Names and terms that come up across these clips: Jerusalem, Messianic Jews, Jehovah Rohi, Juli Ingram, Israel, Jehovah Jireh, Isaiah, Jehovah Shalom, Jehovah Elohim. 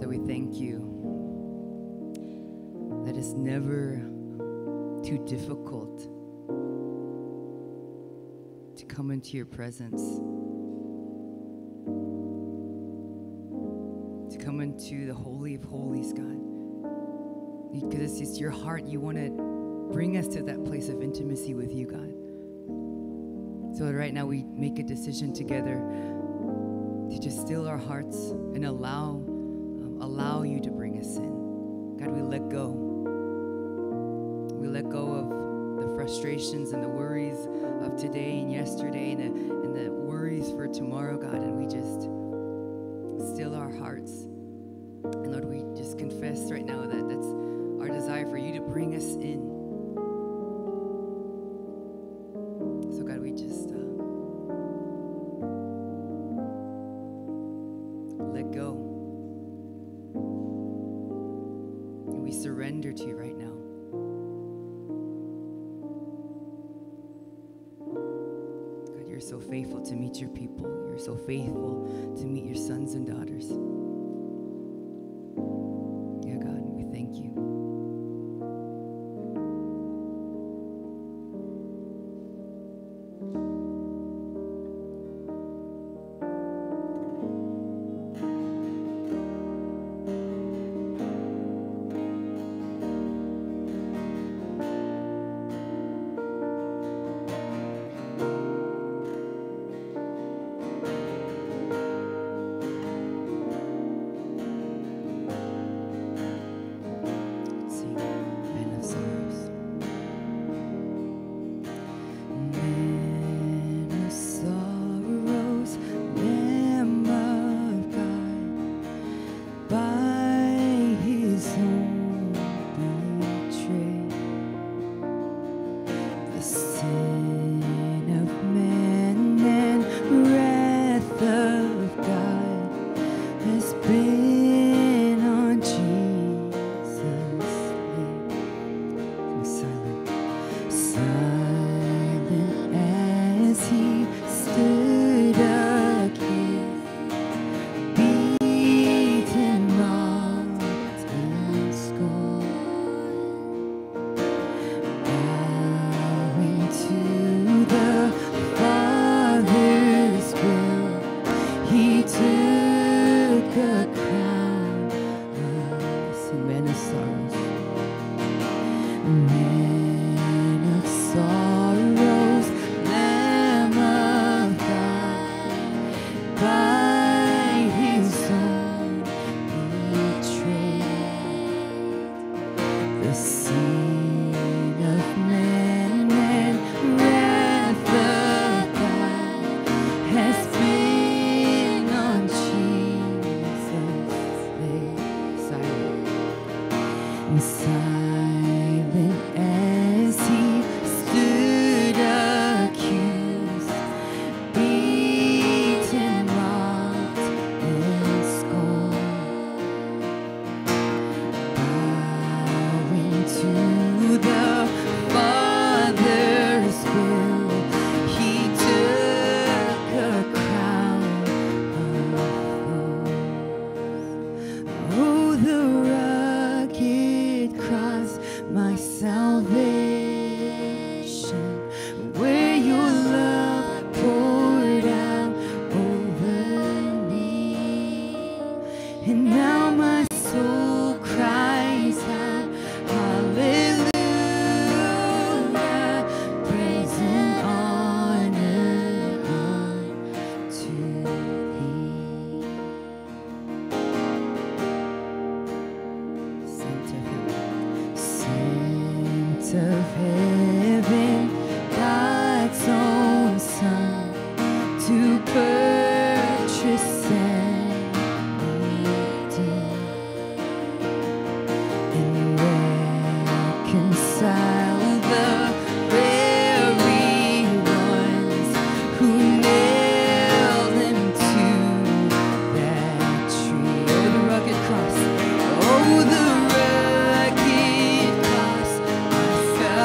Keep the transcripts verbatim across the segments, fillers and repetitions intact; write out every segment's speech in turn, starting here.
Father, we thank you that it's never too difficult to come into your presence, to come into the Holy of Holies, God. Because it's your heart, you want to bring us to that place of intimacy with you, God. So right now we make a decision together to just still our hearts and allow, um, allow you to bring us in. God, we let go. We let go of the frustrations and the worries of today and yesterday and the, and the worries for tomorrow, God, and we just still our hearts. And Lord, we just confess right now that that's our desire, for you to bring us in. Cross. Oh, the rugged cross, my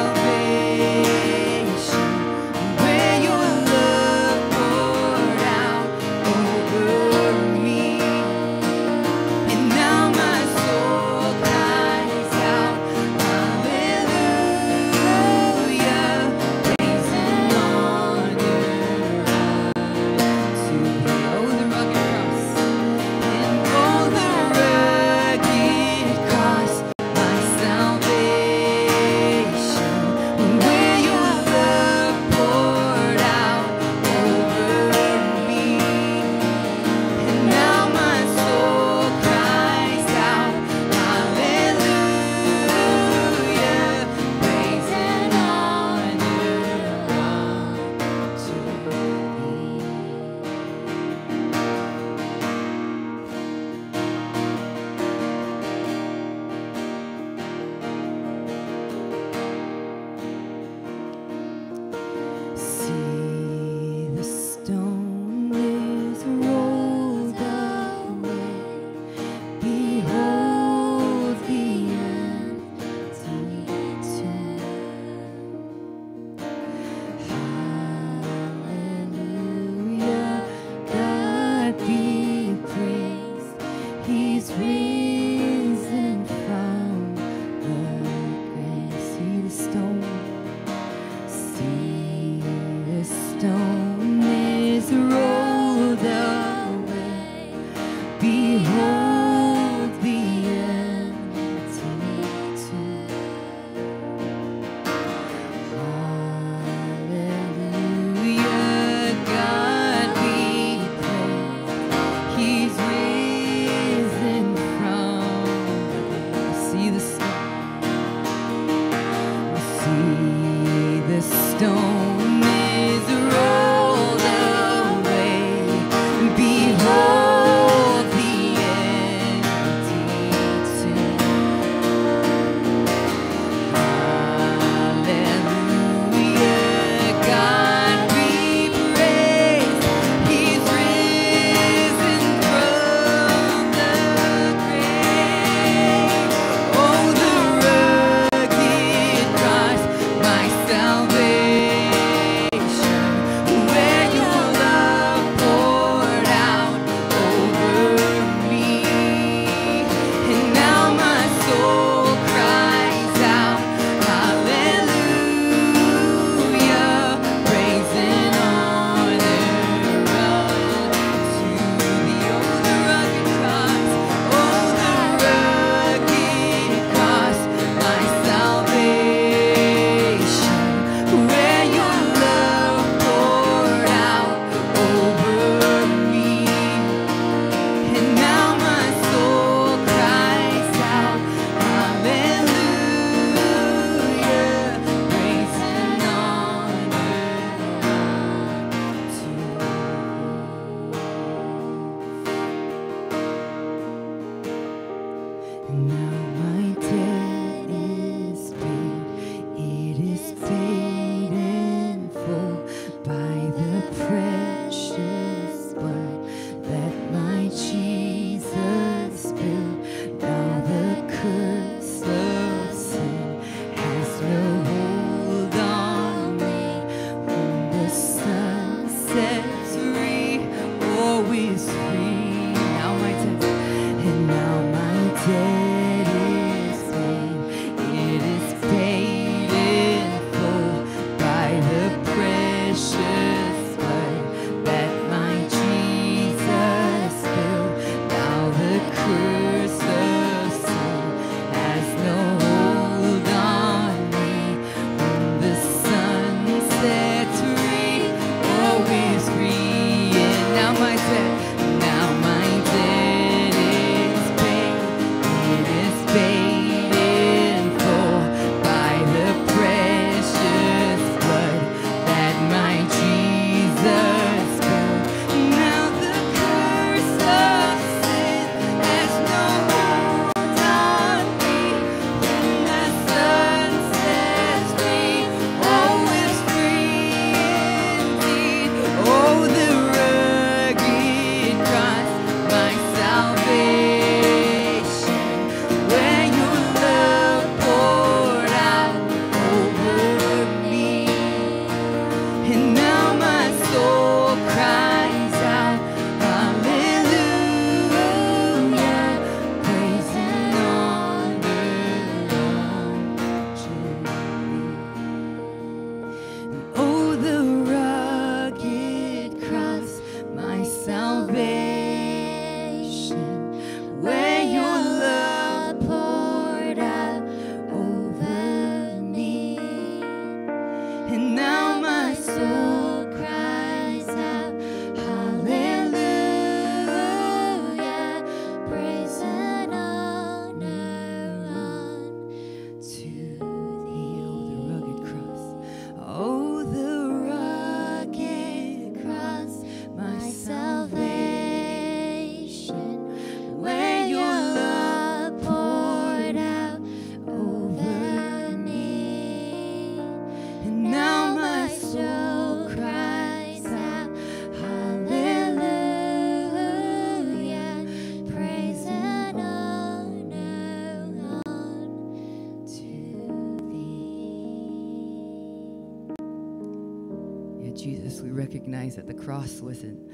we recognize that the cross wasn't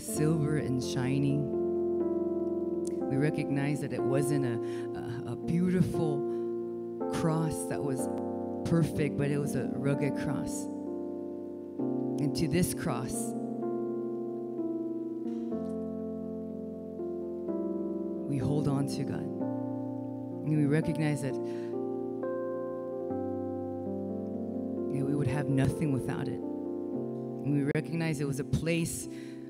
silver and shining. We recognize that it wasn't a, a, a beautiful cross that was perfect, but it was a rugged cross. And to this cross, we hold on to God. And we recognize that yeah, we would have nothing without it. And we recognize it was a place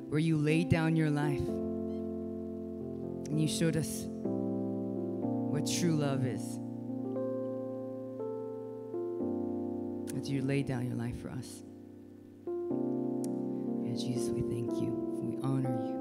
where you laid down your life. And you showed us what true love is. That you laid down your life for us. And Jesus, we thank you. We honor you.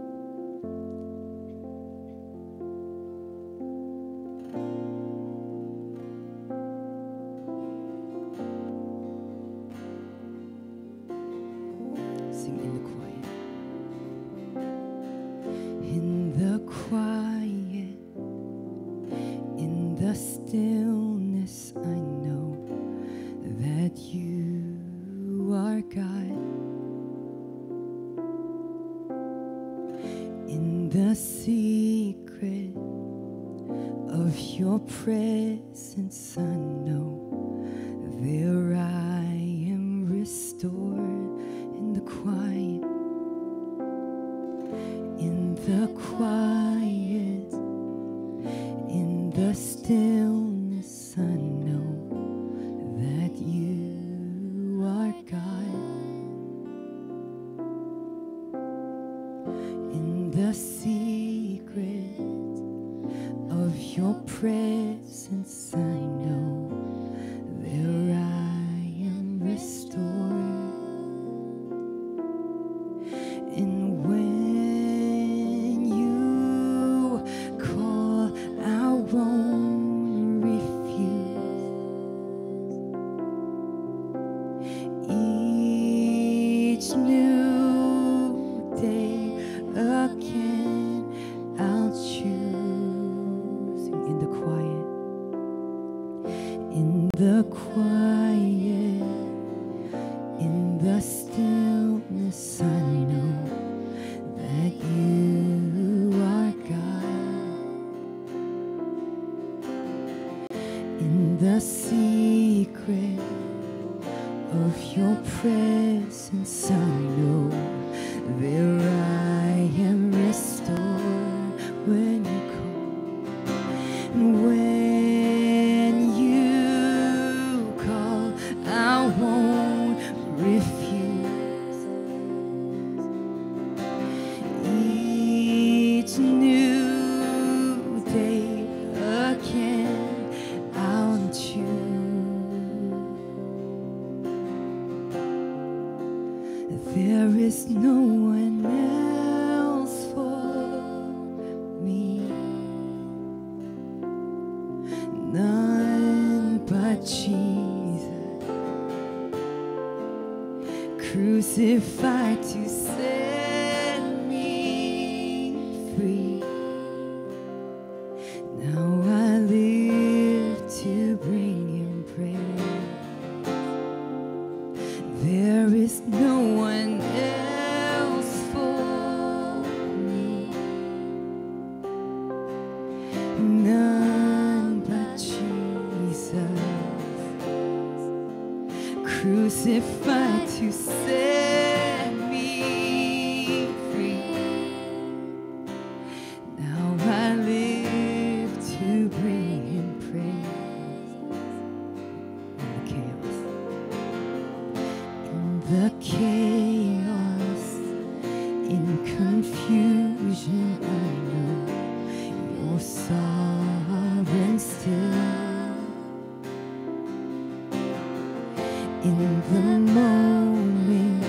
The moment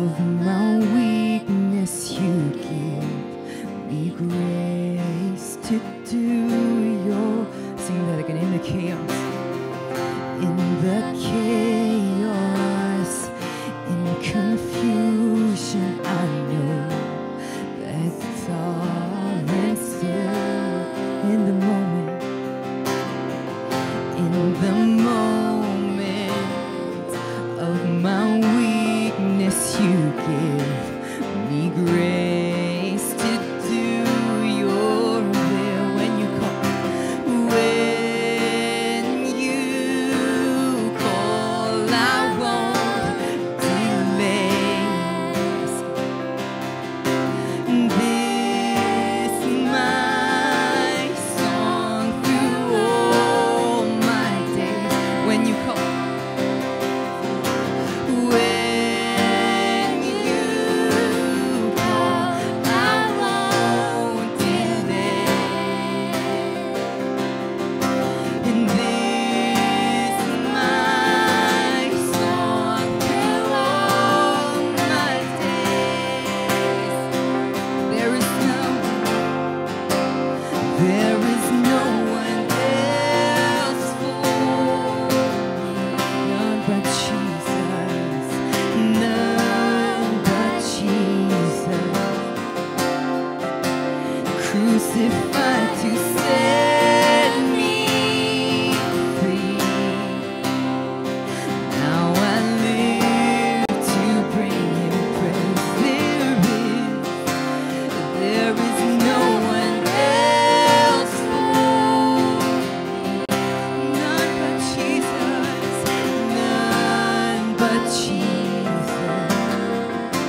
of my weakness. crucified to set me free. Now I live to bring Him praise. There is, there is no one else for me. None but Jesus, none but Jesus.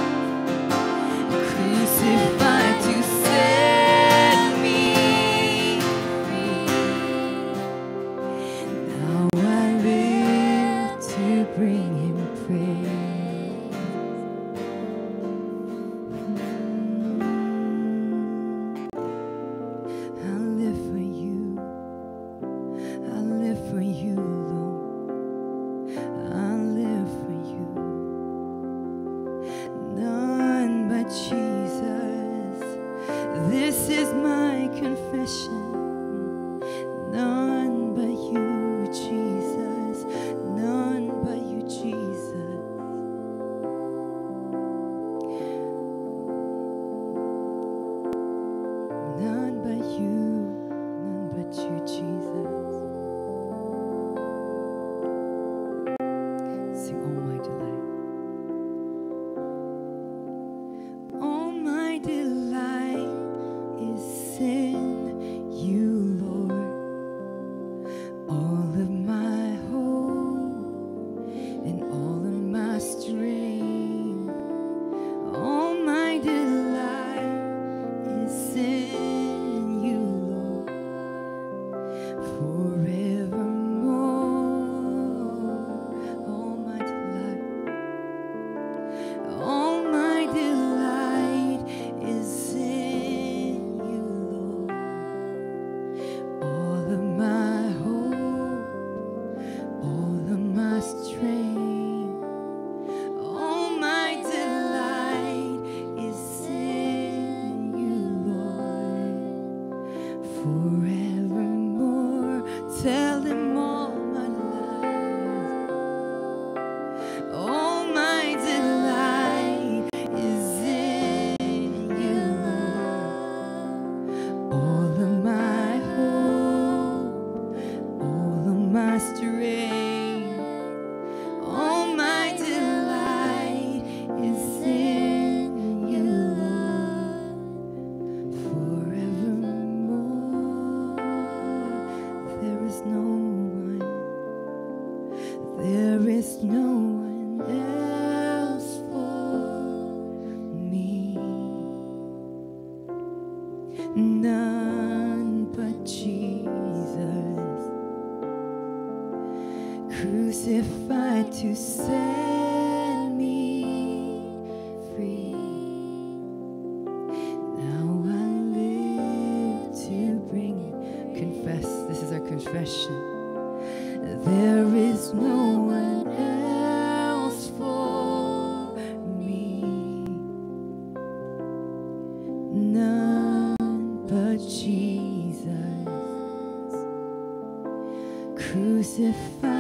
Crucified.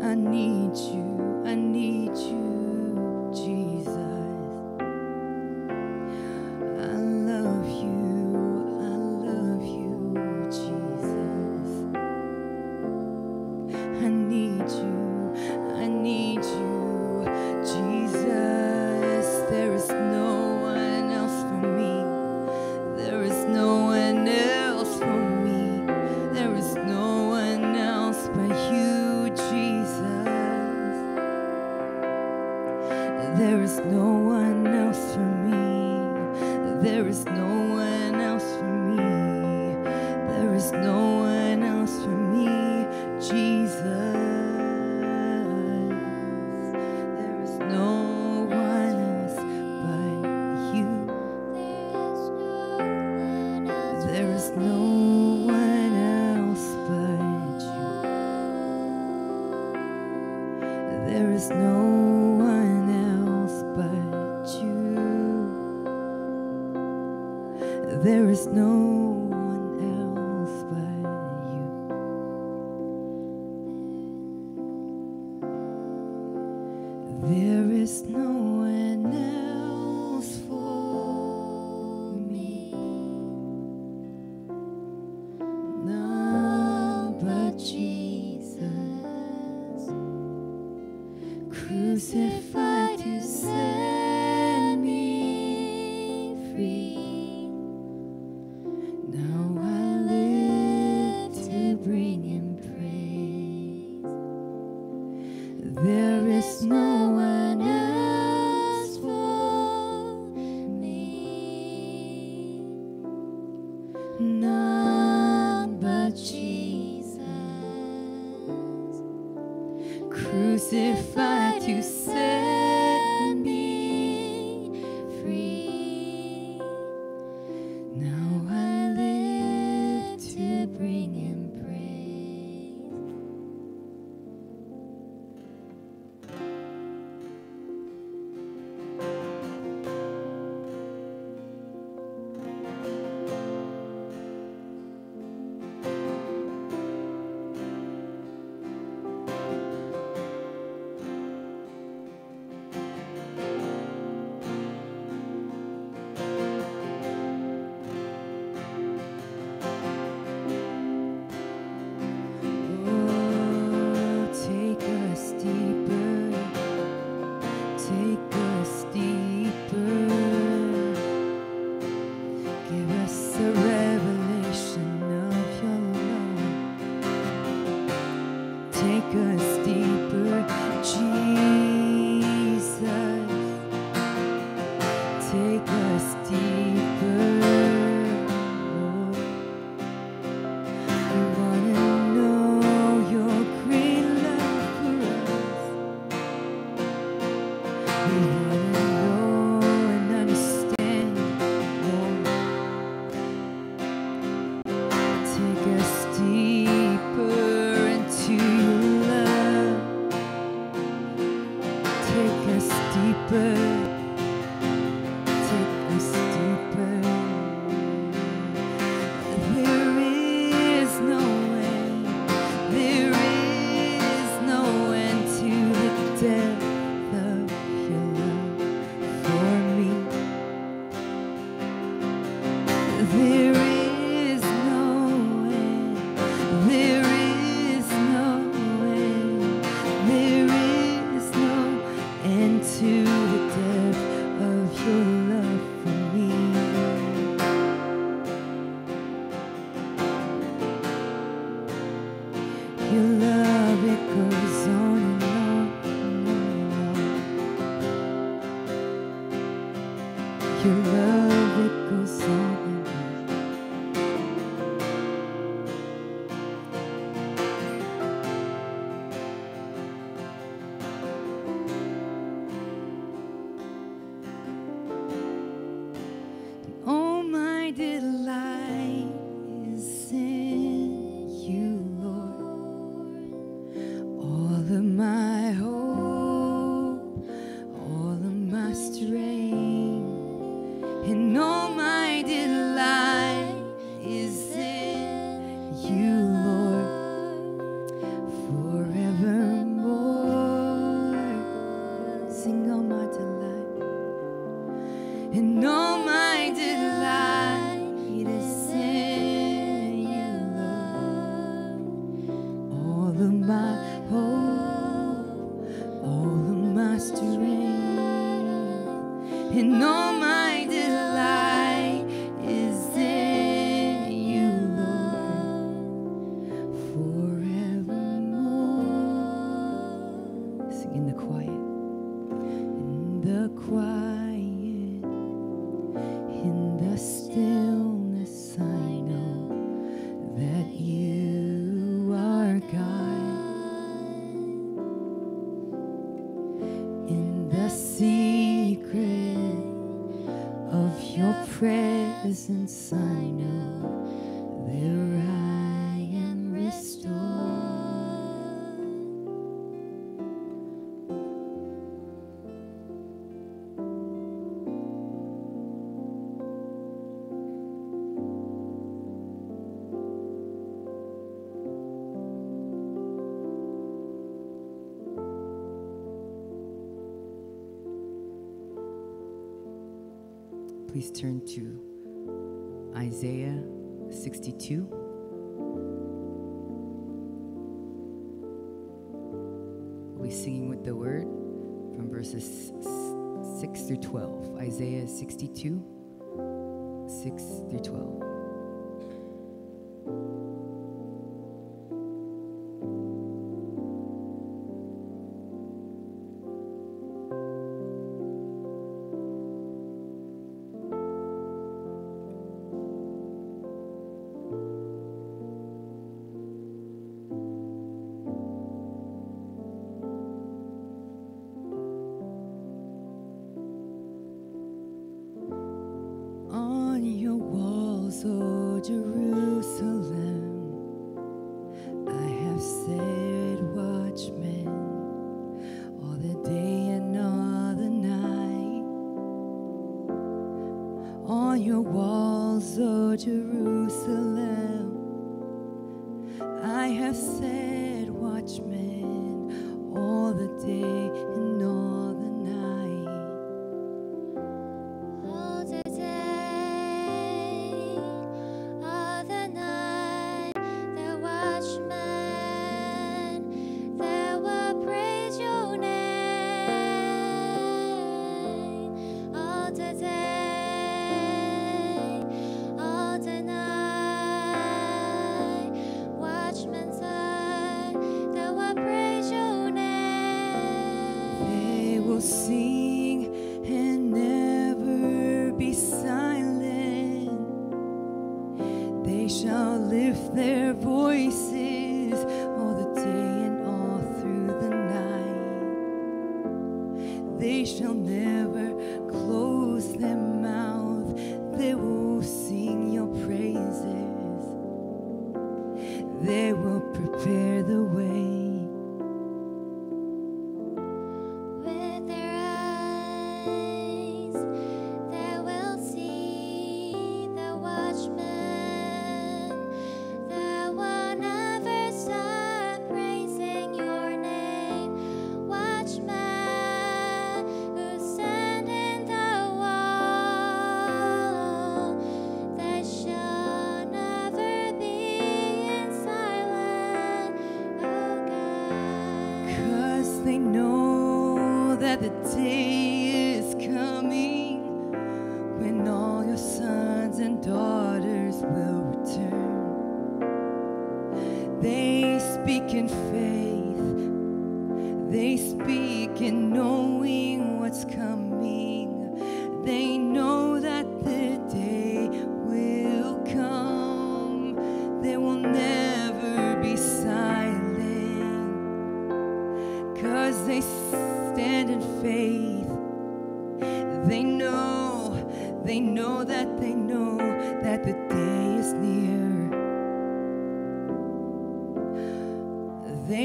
I need you, I need you, Jesus. There is no one else for me. There is no one else for me. There is no one else for me, Jesus. There is no one else but you. There is no one else but you. There is no There is no one else but you. There is no one else for me, none but Jesus, crucified to save. Crucified to set me free. Now I live to bring Him In the quiet. Please turn to Isaiah sixty-two. We'll be singing with the word from verses six through twelve. Isaiah sixty-two, six through twelve.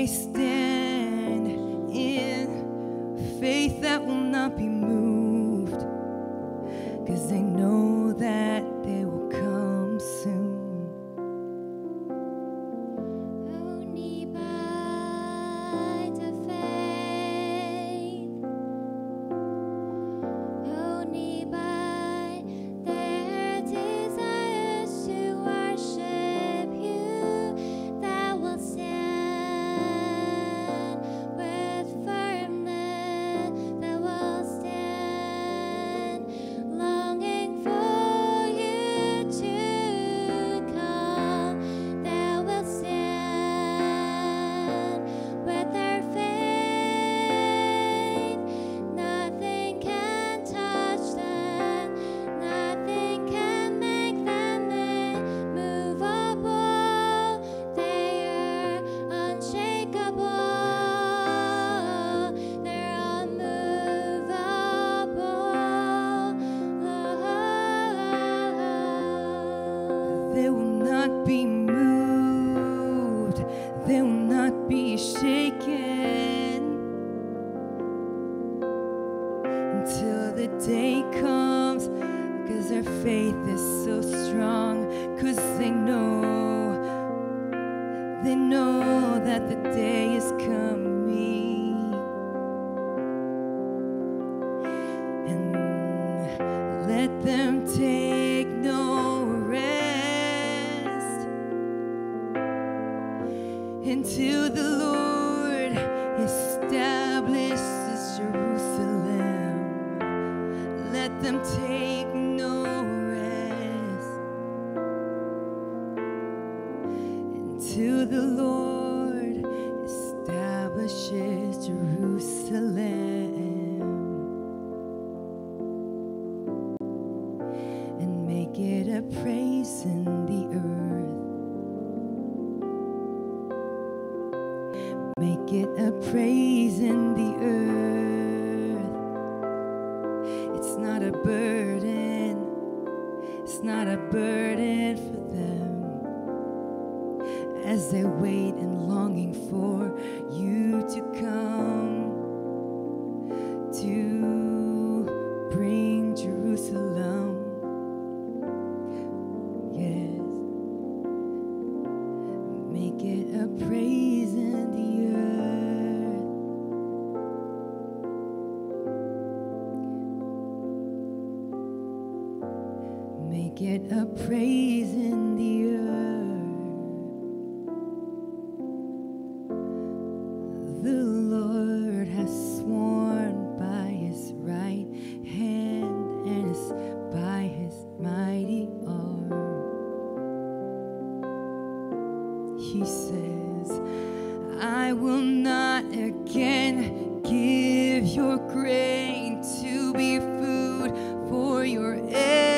Stand until the day comes, because our faith is so strong, because they know, they know that the day is coming. And let them take no rest until the Lord establishes Jerusalem. Let them take no rest until the Lord establishes Jerusalem and make it a praise in the earth. Make it a praise in the earth. It's not a burden, it's not a burden for them as they wait and longing for you to come to bring Jerusalem. Yes, make it a praise in the earth. Get a praise in the earth. The Lord has sworn by his right hand and is by his mighty arm. He says, I will not again give your grain to be food for your enemies.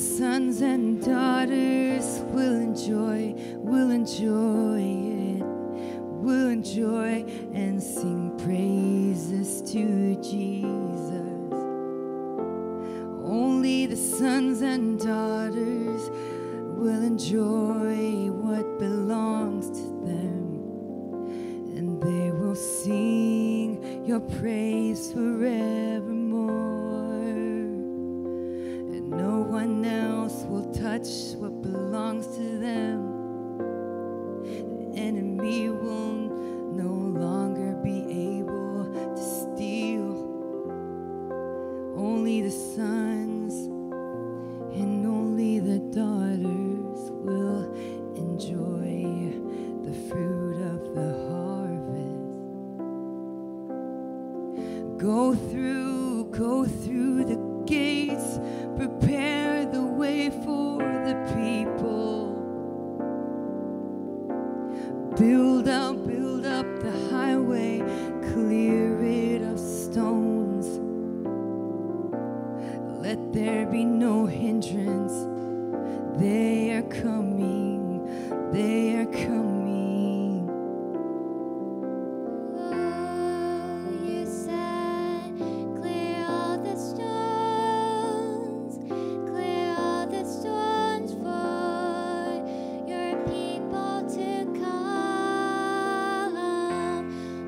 Sons and daughters will enjoy, will enjoy it, will enjoy and sing praises to Jesus. Only the sons and daughters will enjoy what belongs to them, and they will sing your praise forevermore. No one else will touch what belongs to them. The enemy will no longer be able to steal. Only the sons and only the daughters will enjoy the fruit of the harvest. Go through, go through the gates, prepare the way for the people. Build up, build up the highway, clear it of stones. Let there be no hindrance. They are coming, they are coming.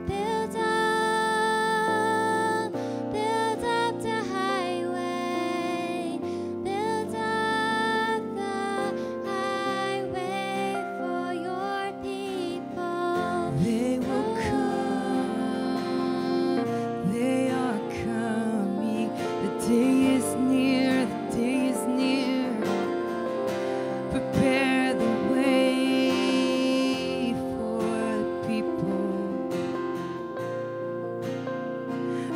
Build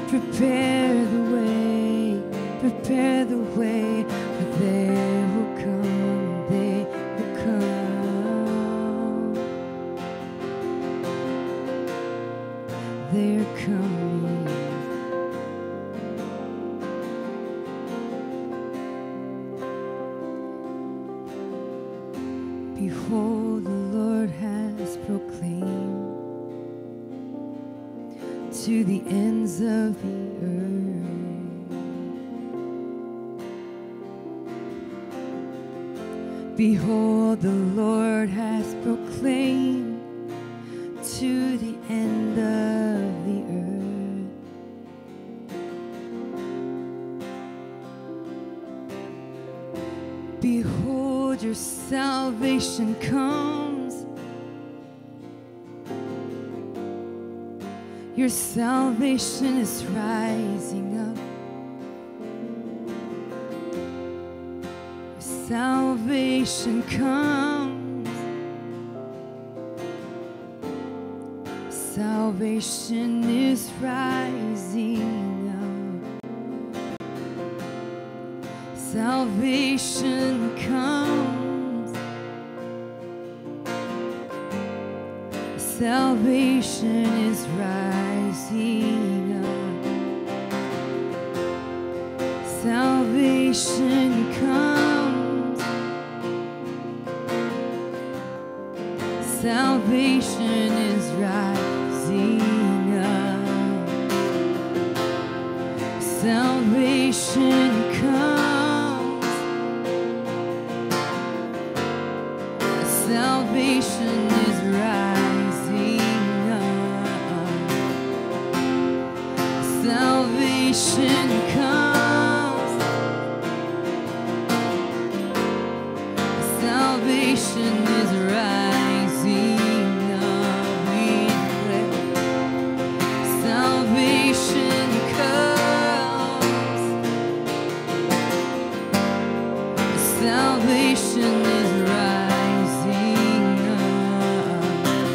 Prepare the way, prepare the way, for they will come, they will come. They're coming. Behold, the Lord has proclaimed to the ends of the earth. Behold, the Lord has proclaimed to the end of the earth. Behold, your salvation comes. Your salvation is rising up. Your salvation comes. Salvation is rising up. Salvation comes. Salvation is rising up. Salvation comes. Salvation is rising up. Salvation comes. Salvation is rising. Salvation comes. Salvation is rising up, we declare. Salvation comes. Salvation is rising up.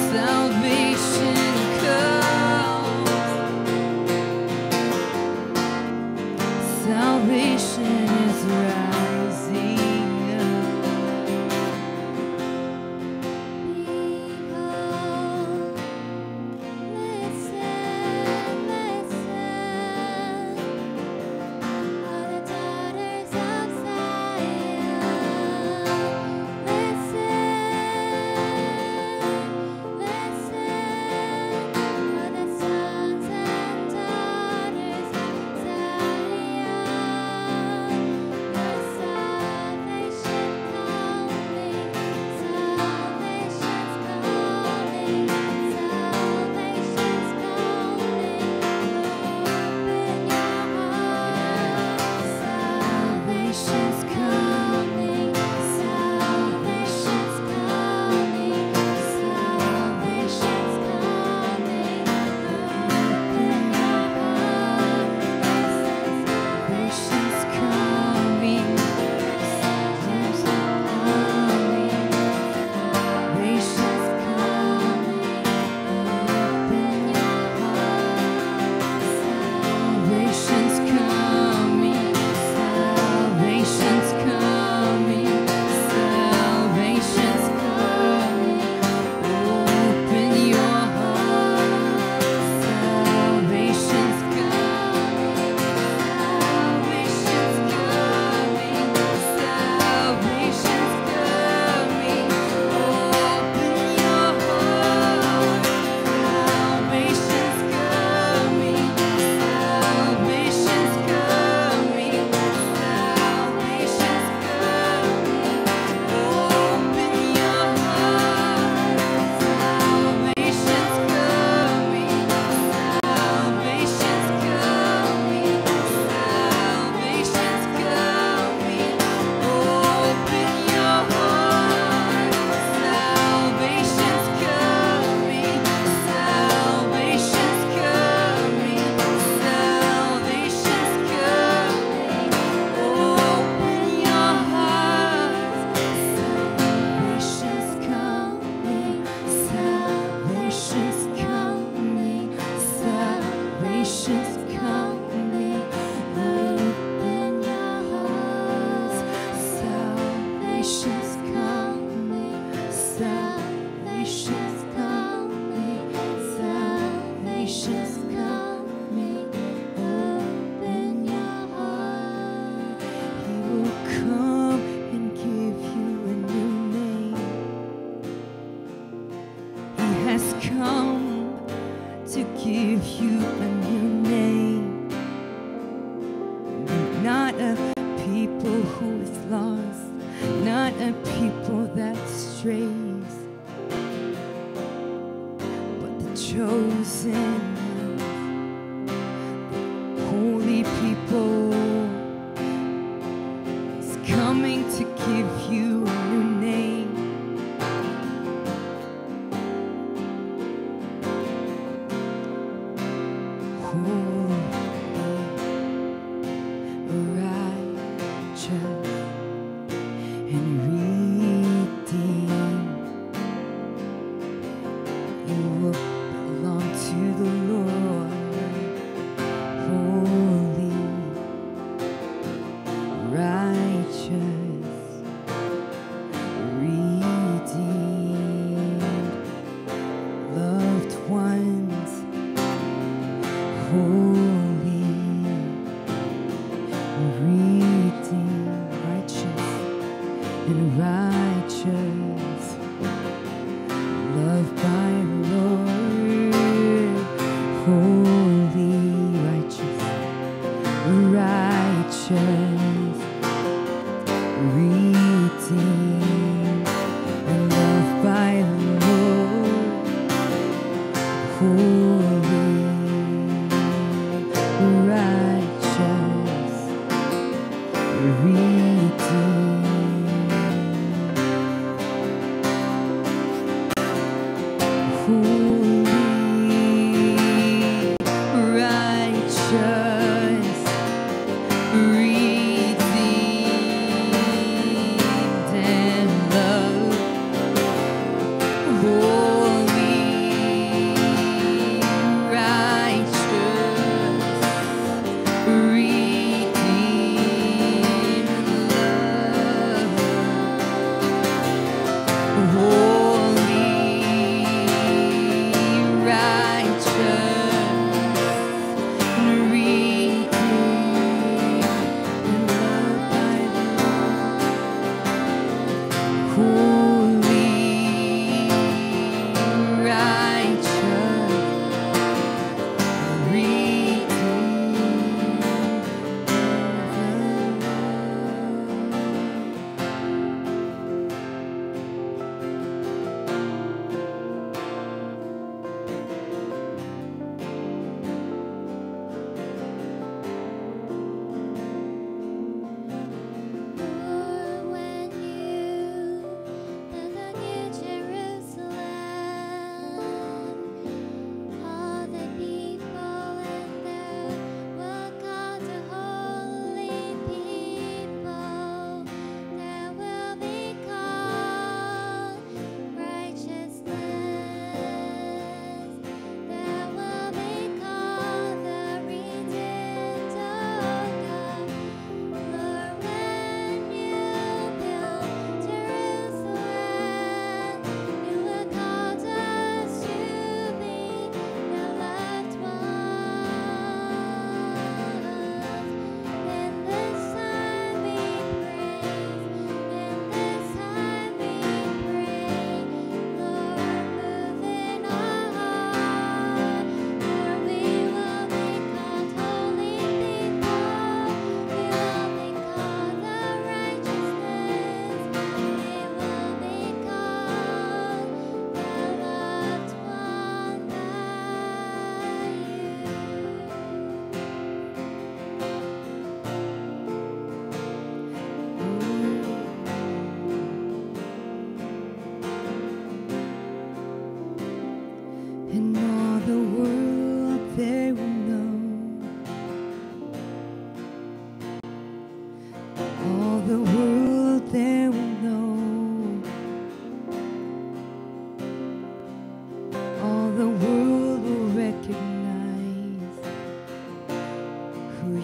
Salvation comes. give you a new name, not a people who is lost, not a people that strays, but the chosen, holy people is coming to give you a new name. Holy, righteous, and redeemed, you will belong to the Lord.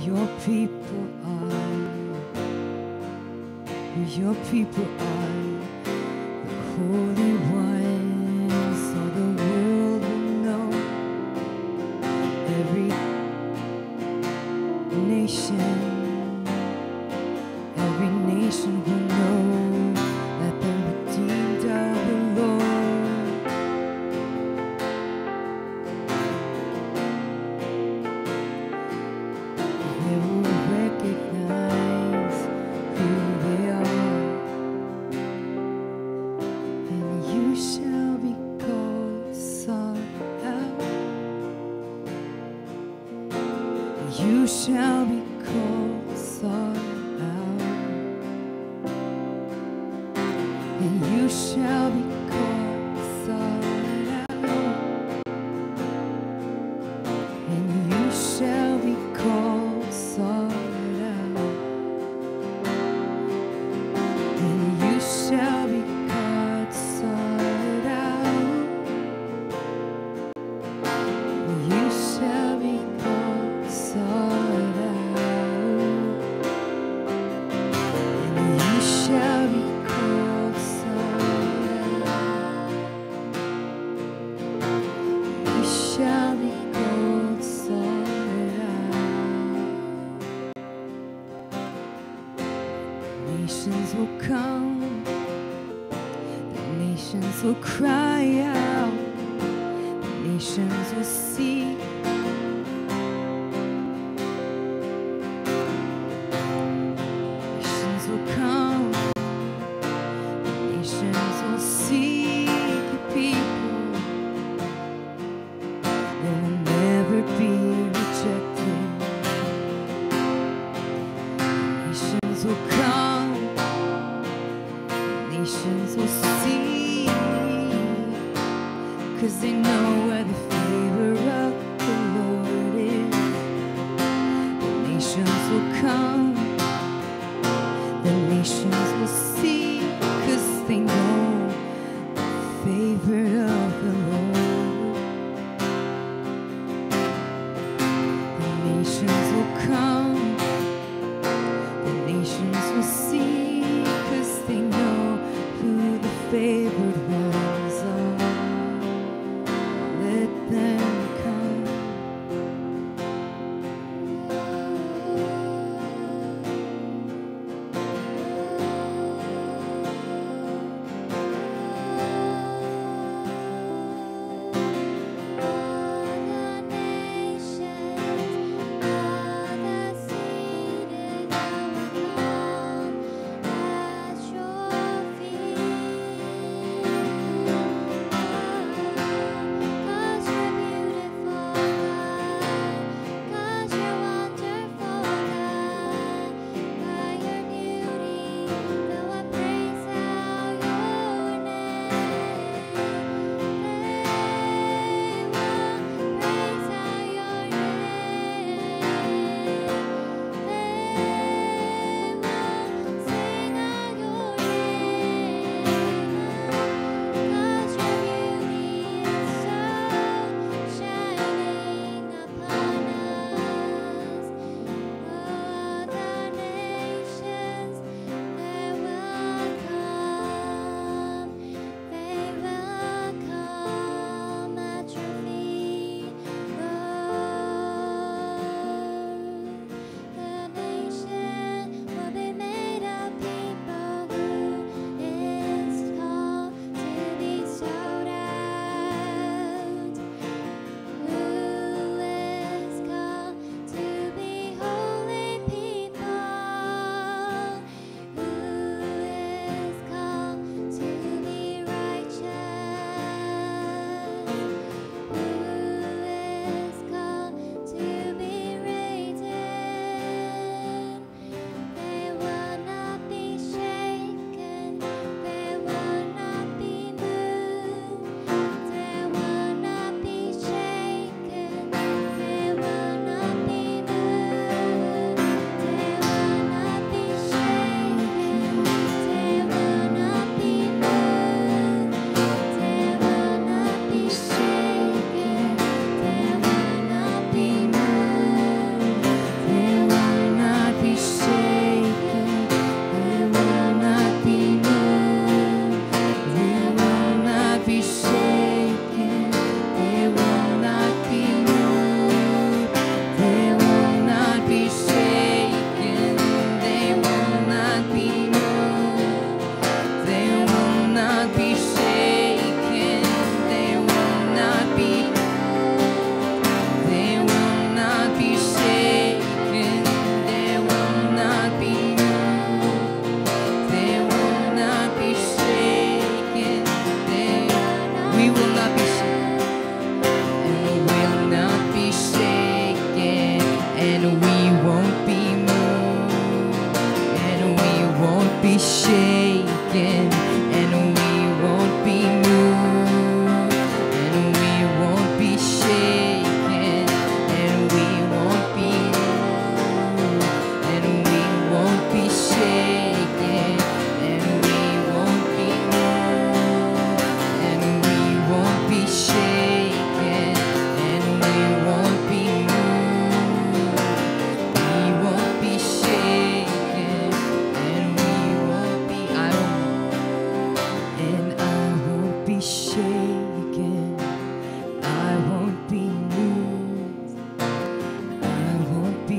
Your people are the holy ones, so the world will know. Every nation, every nation will know that the redeemed are the Lord. You shall be called sought out, and you shall be called sought out, and you shall be called sought out, and you shall be called sought out, and you shall be called sought out. Will cry out, the nations will see. Nations will come, the nations will seek your people. They will never be rejected. The nations will come, the nations will see. 'Cause they know we're the favor of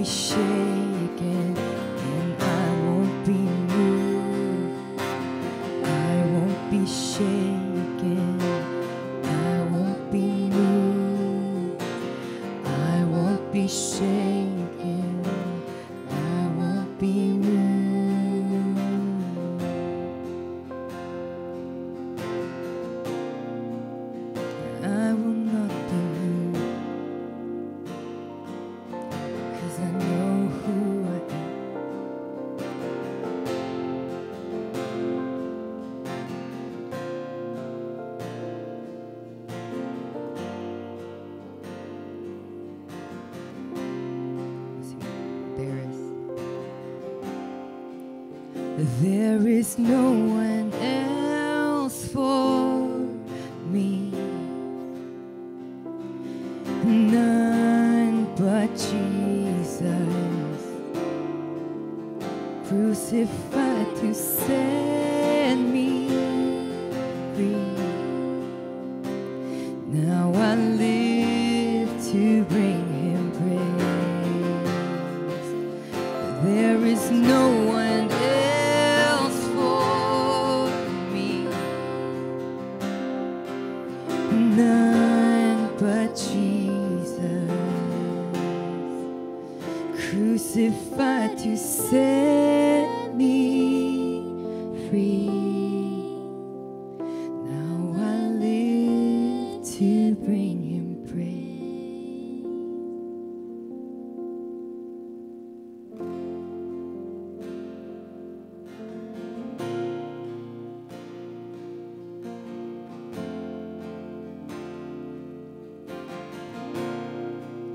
be shaken, and I won't be moved. I won't be shaken, I won't be moved. I won't be shaken, I won't be moved. I will not be moved. I know who I am. Embarrassed. There is no one else for me, none but Jesus. Crucified to set me free. Now I live to bring him praise. There is no one else for me, none but Jesus. Crucified to set me free. Now I live to bring him praise.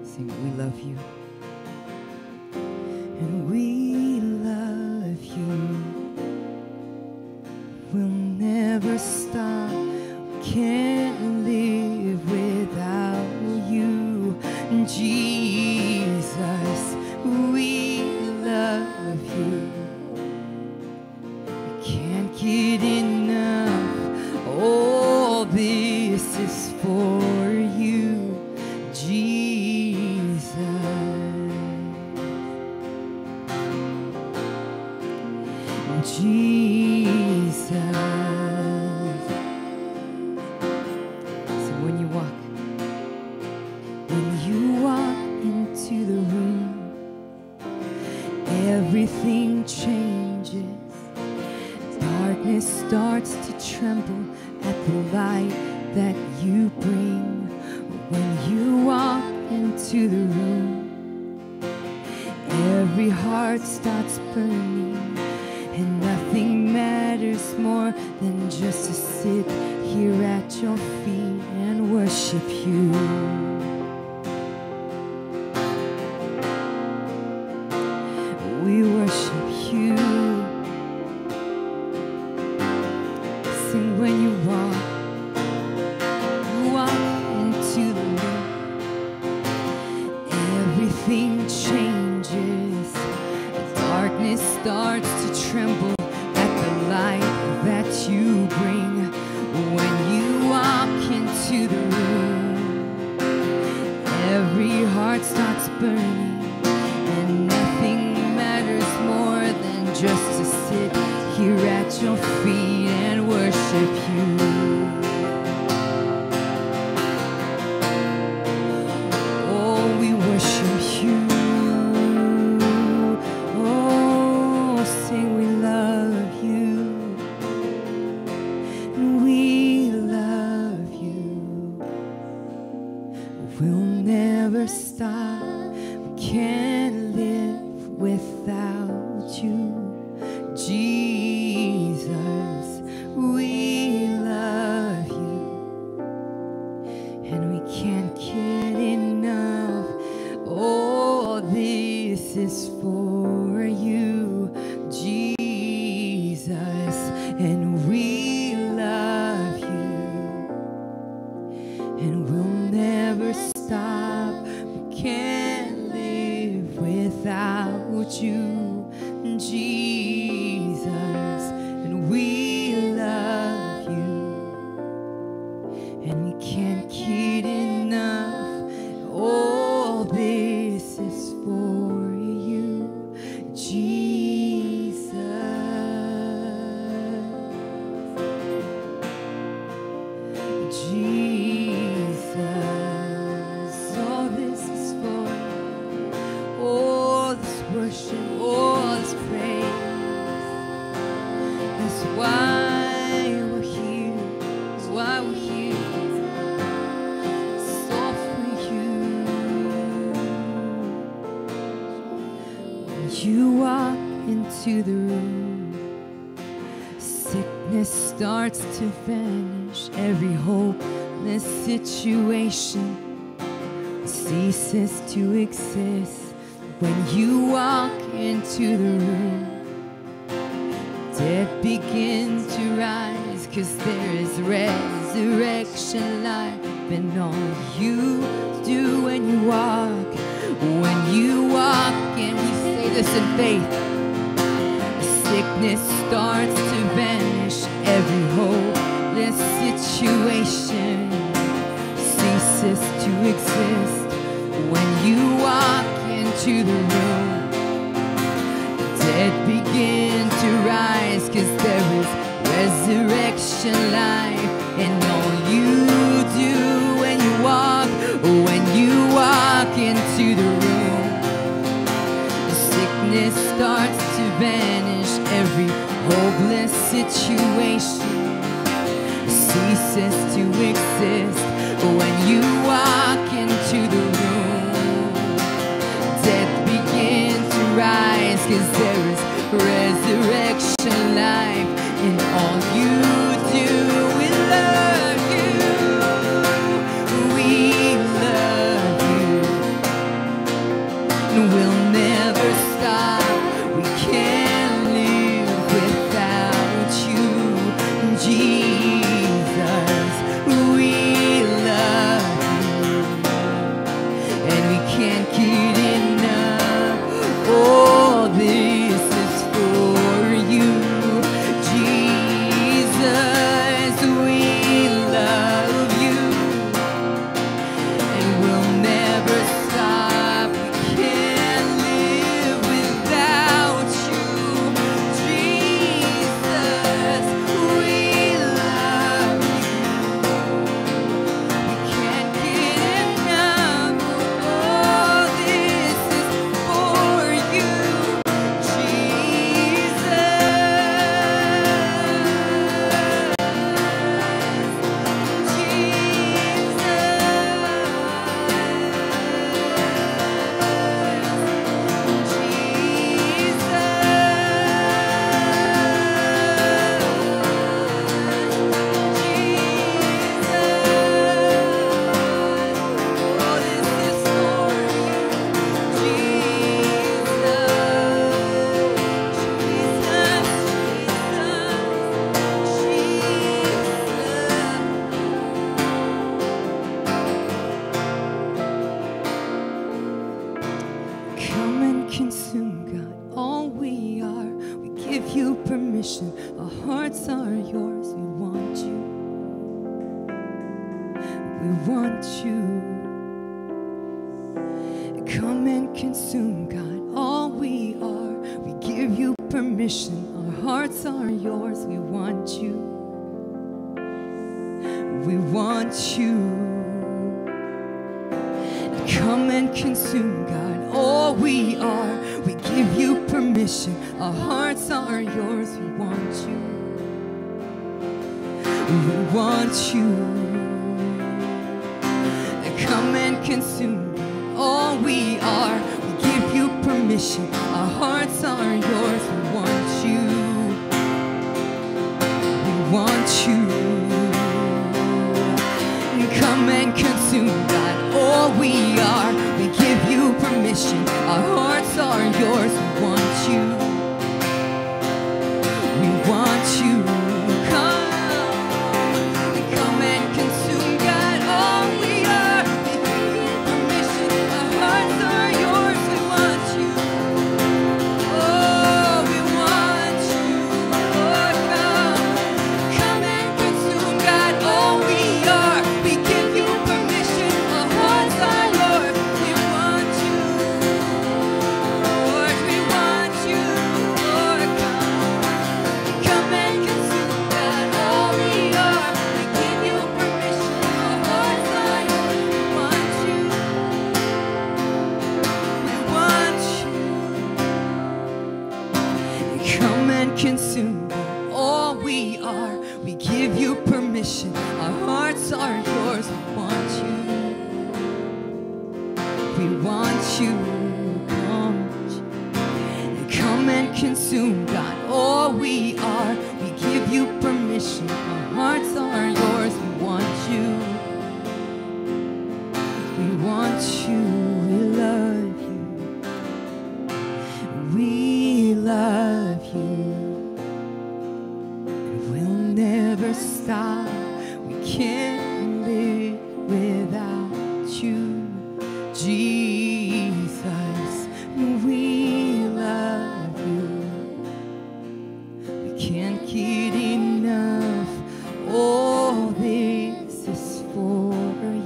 Sing, we love you. And we love you. We'll never stop. Can't live without you, Jesus. We love you. We can't get enough. All this is for you, Jesus. Jesus. So when you walk, when you walk into the room, everything changes. Darkness starts to tremble at the light that you bring. When you walk into the room, every heart starts burning. And nothing matters more than just to sit here at your feet and worship you. We worship you. Sing when you walk, walk into the room. Everything changes. Darkness starts to tremble at the light that you bring. When you walk into the room, every heart starts burning, and nothing matters more than just to sit here at your feet and worship you. Oh, we worship you. Stop. We can't live without you, Jesus. We love you, and we can't get enough. All this is for you, Jesus. And we love you, and we'll never stop. Can't live without you, Jesus. And we love you, and we can't get enough. All this is for you. you walk into the room, sickness starts to vanish, every hopeless situation ceases to exist. When you walk into the room, dead begins to rise, 'cause there is resurrection life in all you do when you walk. When you walk and you say this in faith, sickness starts to vanish, every hopeless situation ceases to exist. When you walk into the room, dead begin to rise, 'cause there is resurrection life in all you do when you walk. When you walk into the room, the sickness starts to vanish, every hopeless situation ceases to exist. When you walk into the room, death begins to rise, 'cause there is resurrection life in all you do. We love you, we love you, and we'll never stop. We can't live without you, Jesus. We love you, and we can't get enough. Oh, this is for you, Jesus. We love you, and we'll never stop. We can't live without you, Jesus. We love you, we can't get enough. Oh, this is for you, Jesus. Come and consume, God, all we are. We give you permission. Our hearts are yours. We want you. We want you. Come and consume, God, all we are. We give you permission. Our hearts are yours. We want you. We want you. Come and consume, God, all we are. We give you permission. Our hearts are yours. We want you. We want you. Come and consume, God, all we are. We give you permission. Our hearts are yours. We want you. We want you. Come and consume, God, all we are. We give you permission. Our hearts are yours. We want you. We want you. Come, come and consume, God, all we are. We give you permission. Our hearts are yours. consume, God, all we are. We give you permission. Our hearts are yours. We want you. We want you. We love you. We love you. And we'll never stop. We can't live without you, Jesus. We love you. We can't get enough. All this is for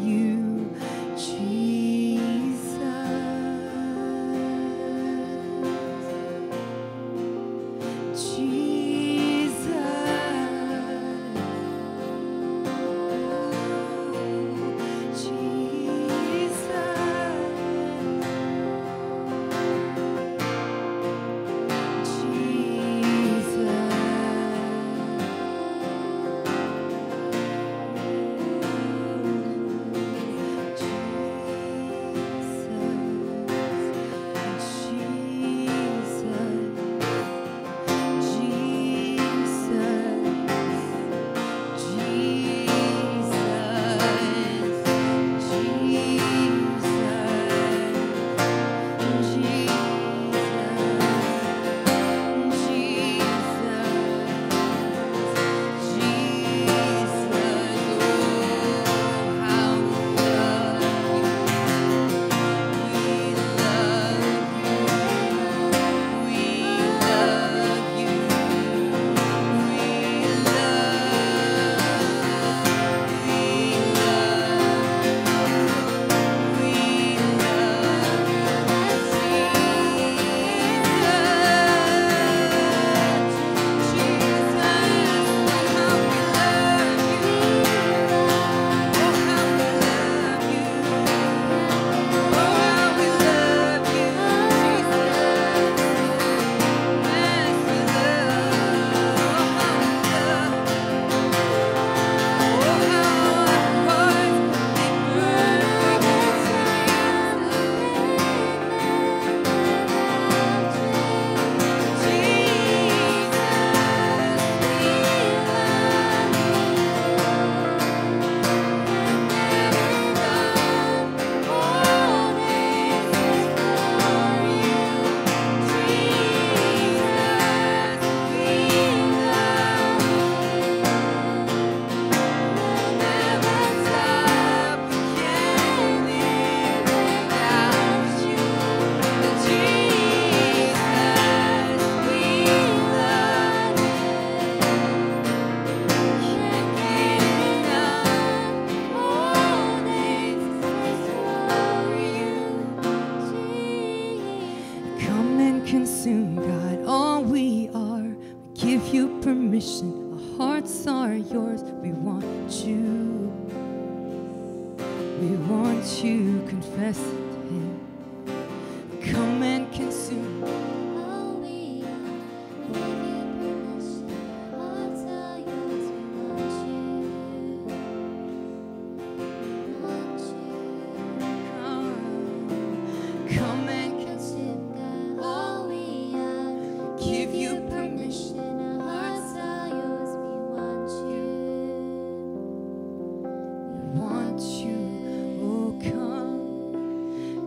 you, Jesus. Jesus. Jesus.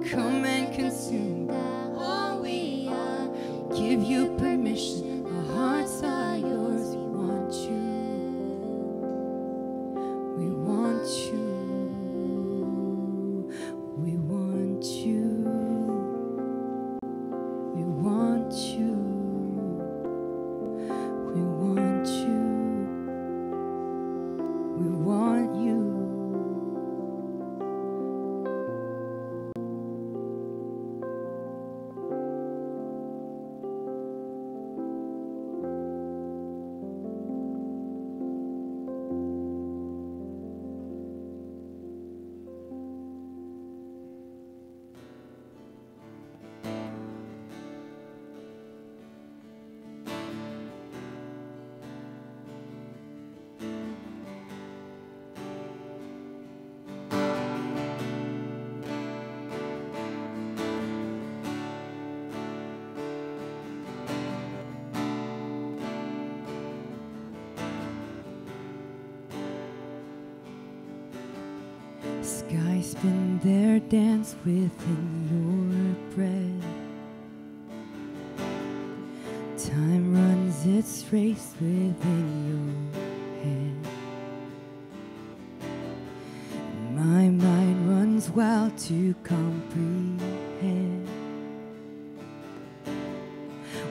Come Skies spin their dance within your breath. Time runs its race within your head. My mind runs wild to comprehend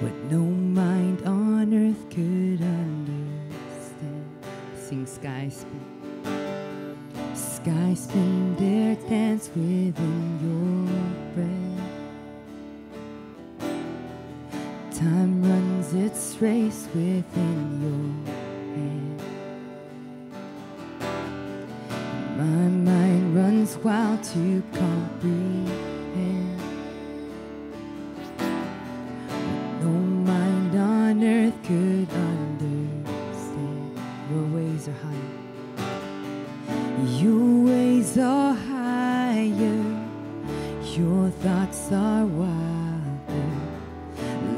what no mind on earth could understand. Sing Sky Spin. Sky spin their dance within your breath. Time runs its race within your hand. My mind runs wild to comprehend what no mind on earth could understand. Your ways are higher. Your ways are higher, your thoughts are wilder.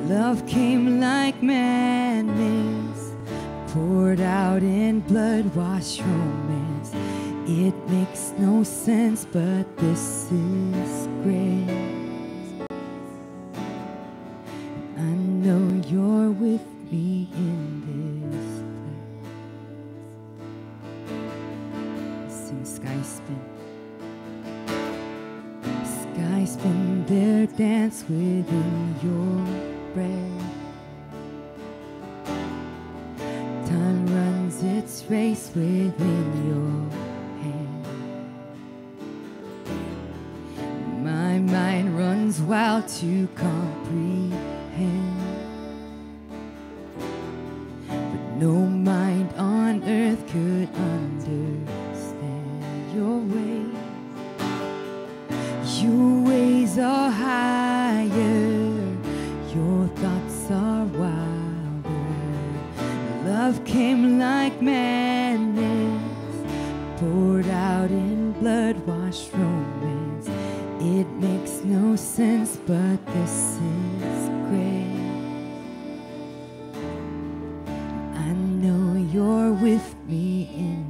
Love came like madness, poured out in blood, washed romance. It makes no sense, but this is grace. I know you're with me in this. Sing Sky Spin. Sky spin their dance within your breath. Time runs its race within your hand. My mind runs wild to comprehend, but no mind on earth could understand your ways. Your ways are higher, your thoughts are wilder. Love came like madness, poured out in blood, washed romance. It makes no sense, but this is grace. I know you're with me in this.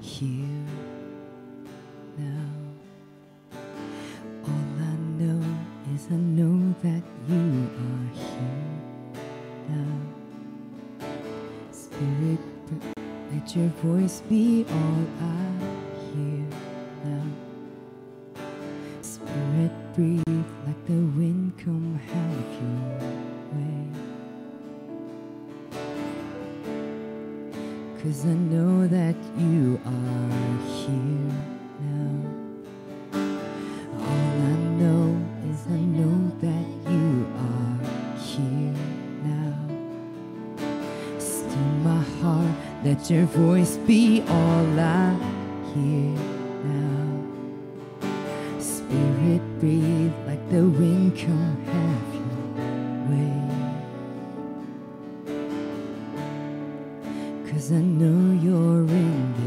Here now, all I know is I know that you are here now. Spirit, let your voice be all I hear now. Spirit, breathe like the wind, come have your way. Cause I know that you are here now. All I know is I know that you are here now. Still my heart, let your voice be all I hear now. Spirit, breathe like the wind, come have your way. Cause I know you're in this.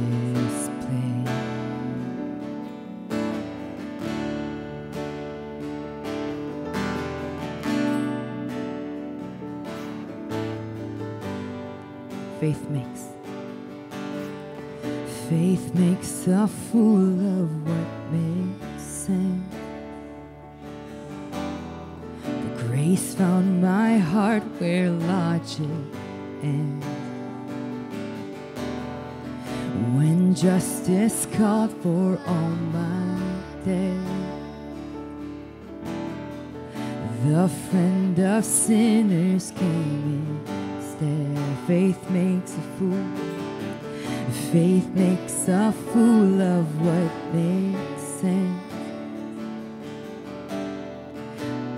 Faith makes, faith makes a fool of what makes sense. The grace found my heart where logic ends. When justice called for all my days, the friend of sinners came in. Faith makes a fool. Faith makes a fool of what makes sense.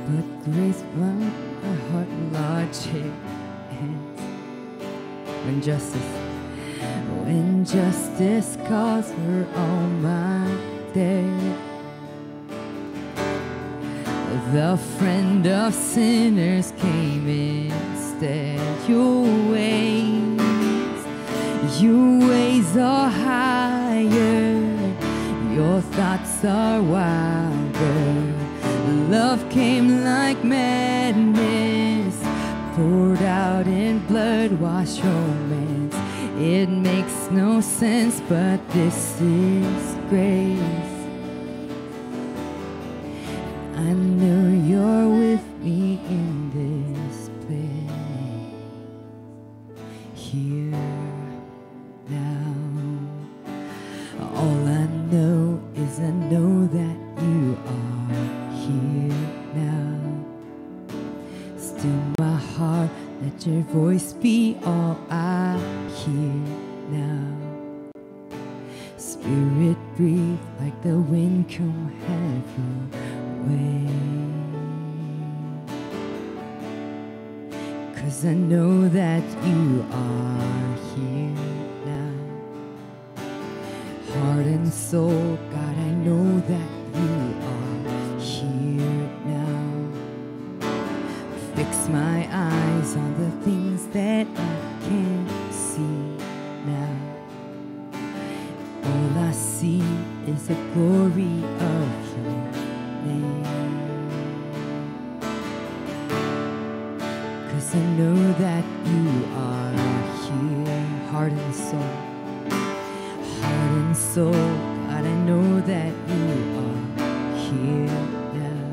But grace found my heart logic ends. When justice, when justice calls for all my days, the friend of sinners came instead. Your ways, your ways are higher, your thoughts are wilder. Love came like madness, poured out in blood wash your hands. It makes no sense, but this is grace. I know you're with me in this place. Here thou. All I know is I know that you are here now. Still my heart, let your voice be all I hear now. Spirit, breathe like the wind, come have your way. 'Cause I know that you are here now. Heart and soul, God, I know that you are here now. Fix my eyes on the things that I can't see now. All I see is the glory of your name. 'Cause I know that you are here, heart and soul. Heart and soul, God, I know that you are here now.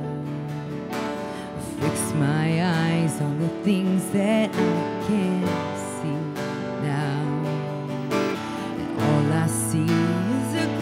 Fix my eyes on the things that I can't see now. And all I see is a see.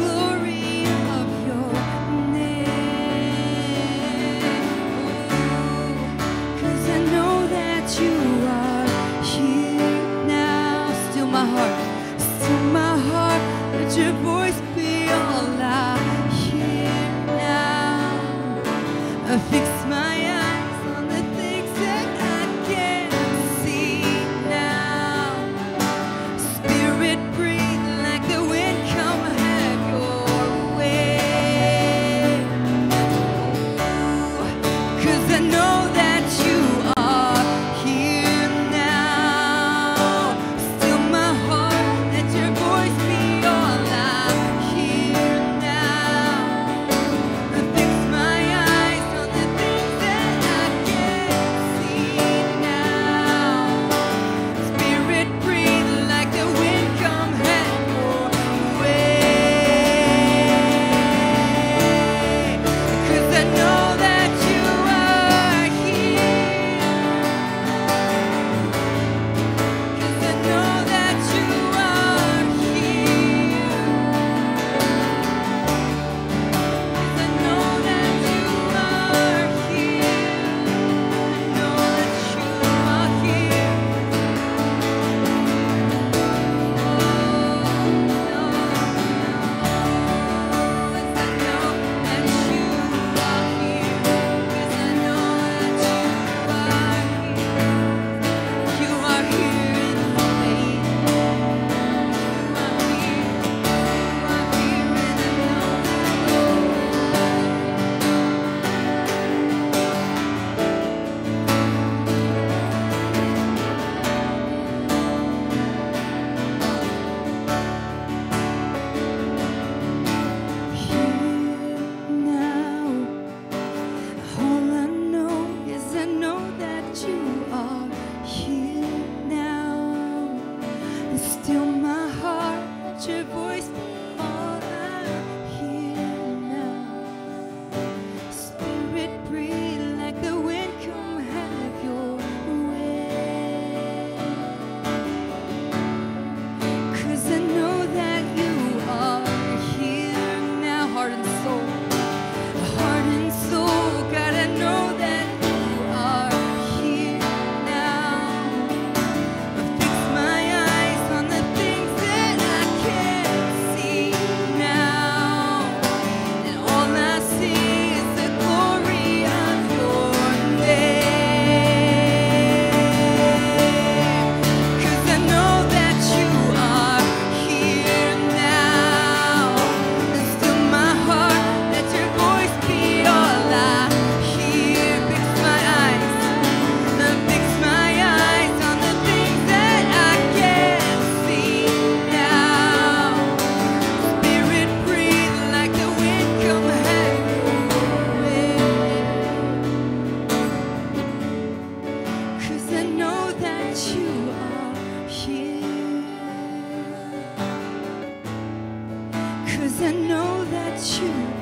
'Cause I know that you are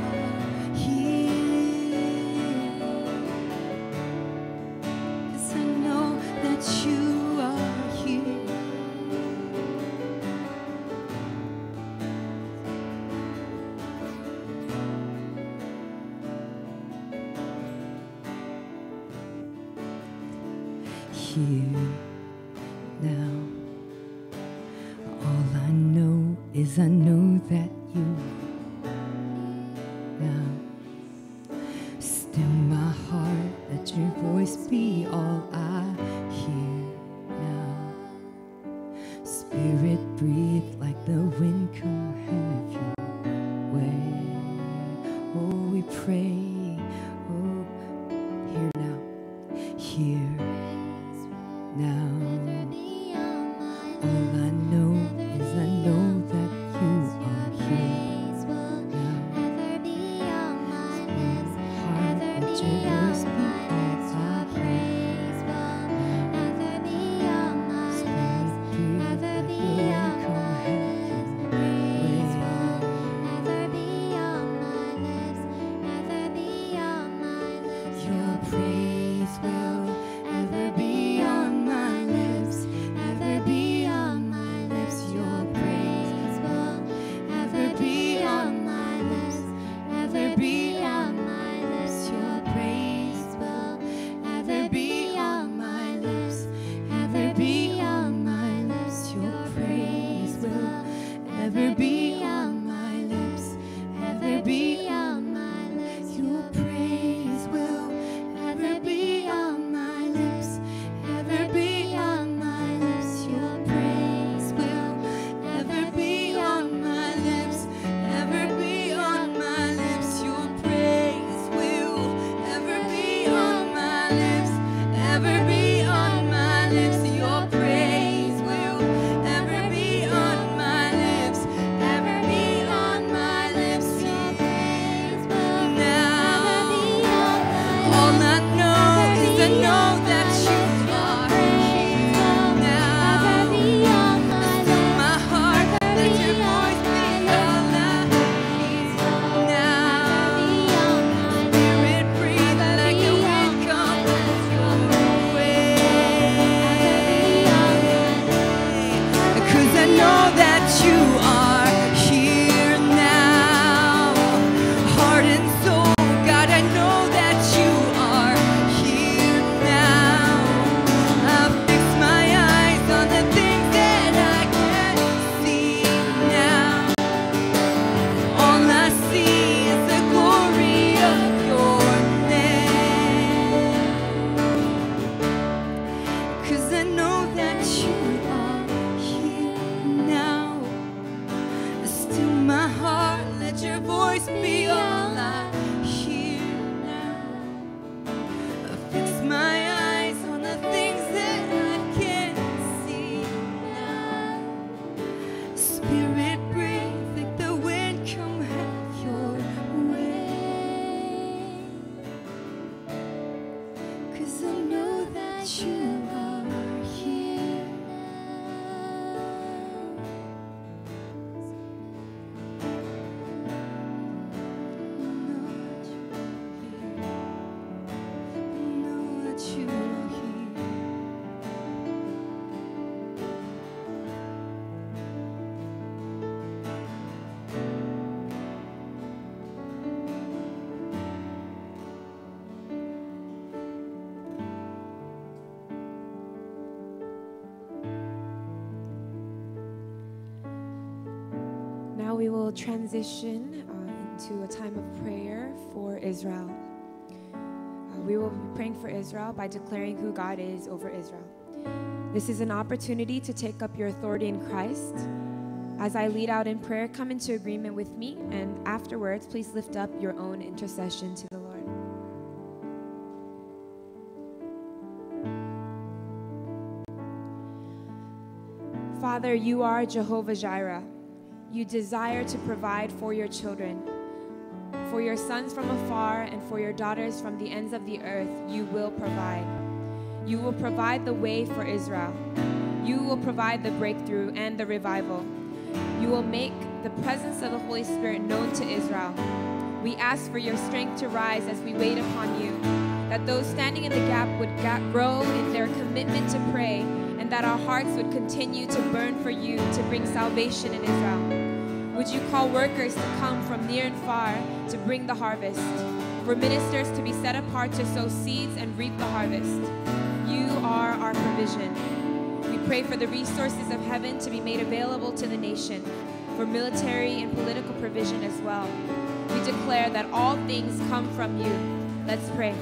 here. 'Cause I know that you are here. Here now, all I know is I know that you now. Still my heart, let your voice be all I hear now. Spirit, breathe like the wind, come have your way. Oh, we pray. Oh, here now, here now. All I know is I know that you are here now. Spirit, heart, let your voice be all I praise now. Spirit, breathe, let the wind come have your way. Your praise will ever be on my lips, ever be on my lips. Your praise will ever be on my lips, ever be on my lips. Your praise will ever be on my lips, ever be on my lips. Your praise will ever be on my lips, ever be on my lips. Your praise will ever be on my lips, ever be on my lips. Your praise will ever be on my lips, ever be on my lips. Your praise will ever be on my lips, ever be on my lips. Your praise will ever be on my lips, ever be on my lips. Your praise will now be on my lips. All I know is I know that you are here now. My heart, let your voice be all I hear now. Spirit, breathe like a wind, come have your way. 'Cause I know that you are here now. Heart and soul, God, I know that you are here now. I've fixed my eyes on the things that I can see now. All I see is the glory of your name. 'Cause I know that you are here now. Still my heart, let your voice be all I hear now. I fix my eyes on the things that I can see now. Spirit, breathe, let the wind come have your way. 'Cause I know that you are here now. Now we will transition uh, into a time of prayer for Israel. Uh, we will be praying for Israel by declaring who God is over Israel. This is an opportunity to take up your authority in Christ. As I lead out in prayer, come into agreement with me, and afterwards, please lift up your own intercession to the Lord. Father, you are Jehovah Jireh. You desire to provide for your children. For your sons from afar and for your daughters from the ends of the earth, you will provide. You will provide the way for Israel. You will provide the breakthrough and the revival. You will make the presence of the Holy Spirit known to Israel. We ask for your strength to rise as we wait upon you, that those standing in the gap would grow in their commitment to pray, and that our hearts would continue to burn for you to bring salvation in Israel. Would you call workers to come from near and far to bring the harvest, for ministers to be set apart to sow seeds and reap the harvest? You are our provision. We pray for the resources of heaven to be made available to the nation, for military and political provision as well. We declare that all things come from you. Let's pray.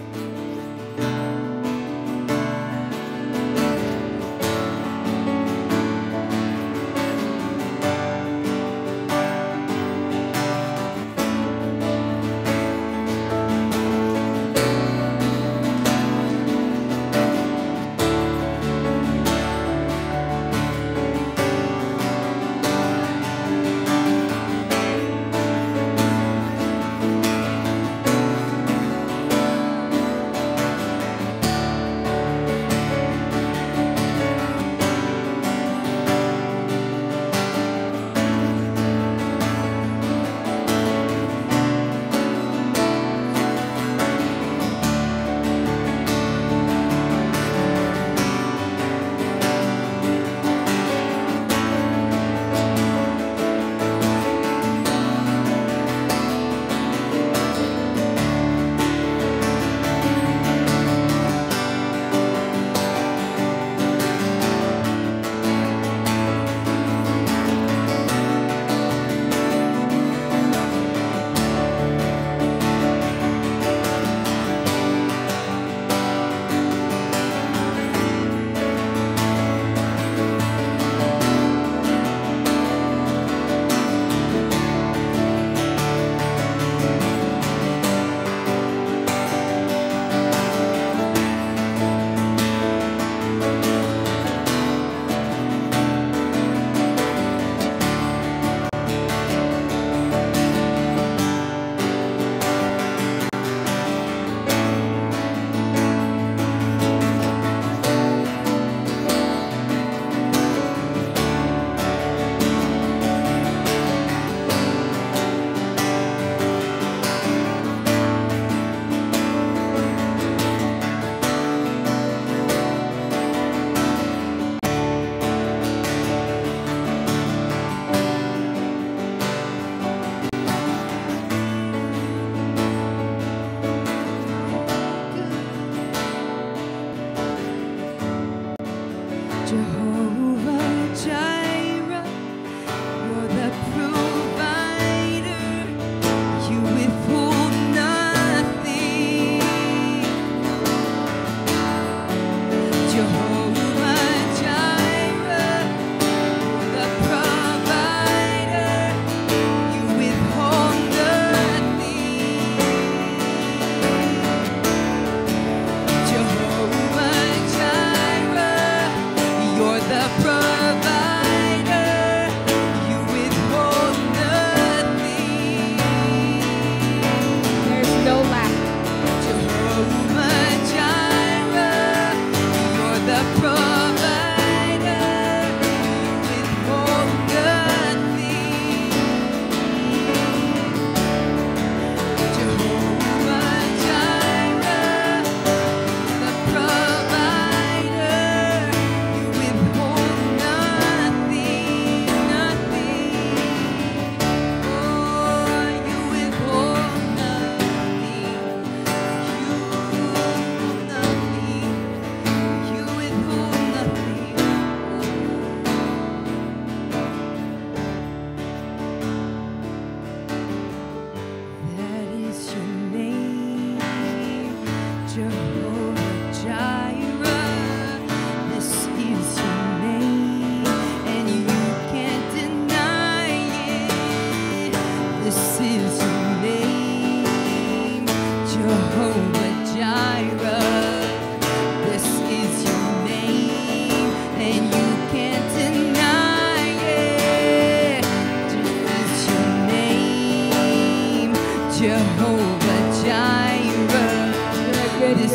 This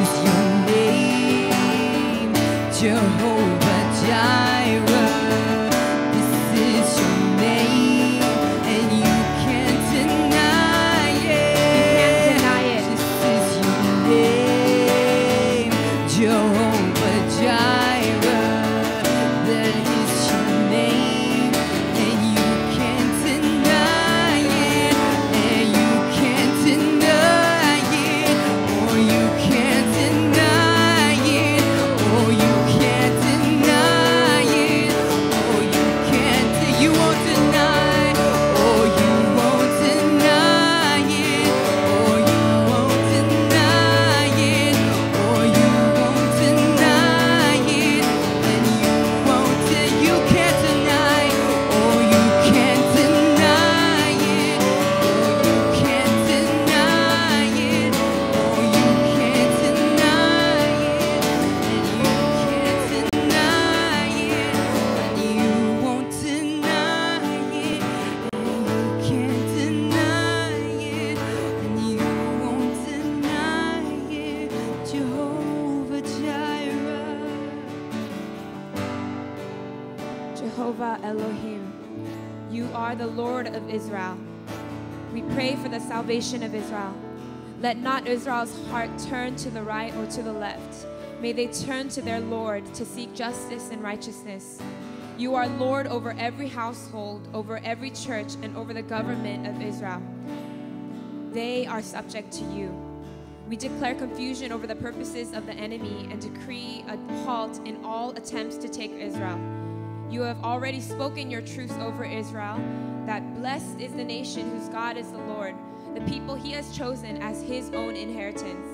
is your name. Jehovah Jireh, this is your name, and you can't deny it. You can't deny it. This is your name, Jehovah Jireh. That is your name, and you can't deny it. And you can't deny it. Or you can't deny it. Or you. Jehovah Elohim, you are the Lord of Israel. We pray for the salvation of Israel. Let not Israel's heart turn to the right or to the left. May they turn to their Lord to seek justice and righteousness. You are Lord over every household, over every church, and over the government of Israel. They are subject to you. We declare confusion over the purposes of the enemy and decree a halt in all attempts to take Israel. You have already spoken your truth over Israel, that blessed is the nation whose God is the Lord, the people he has chosen as his own inheritance.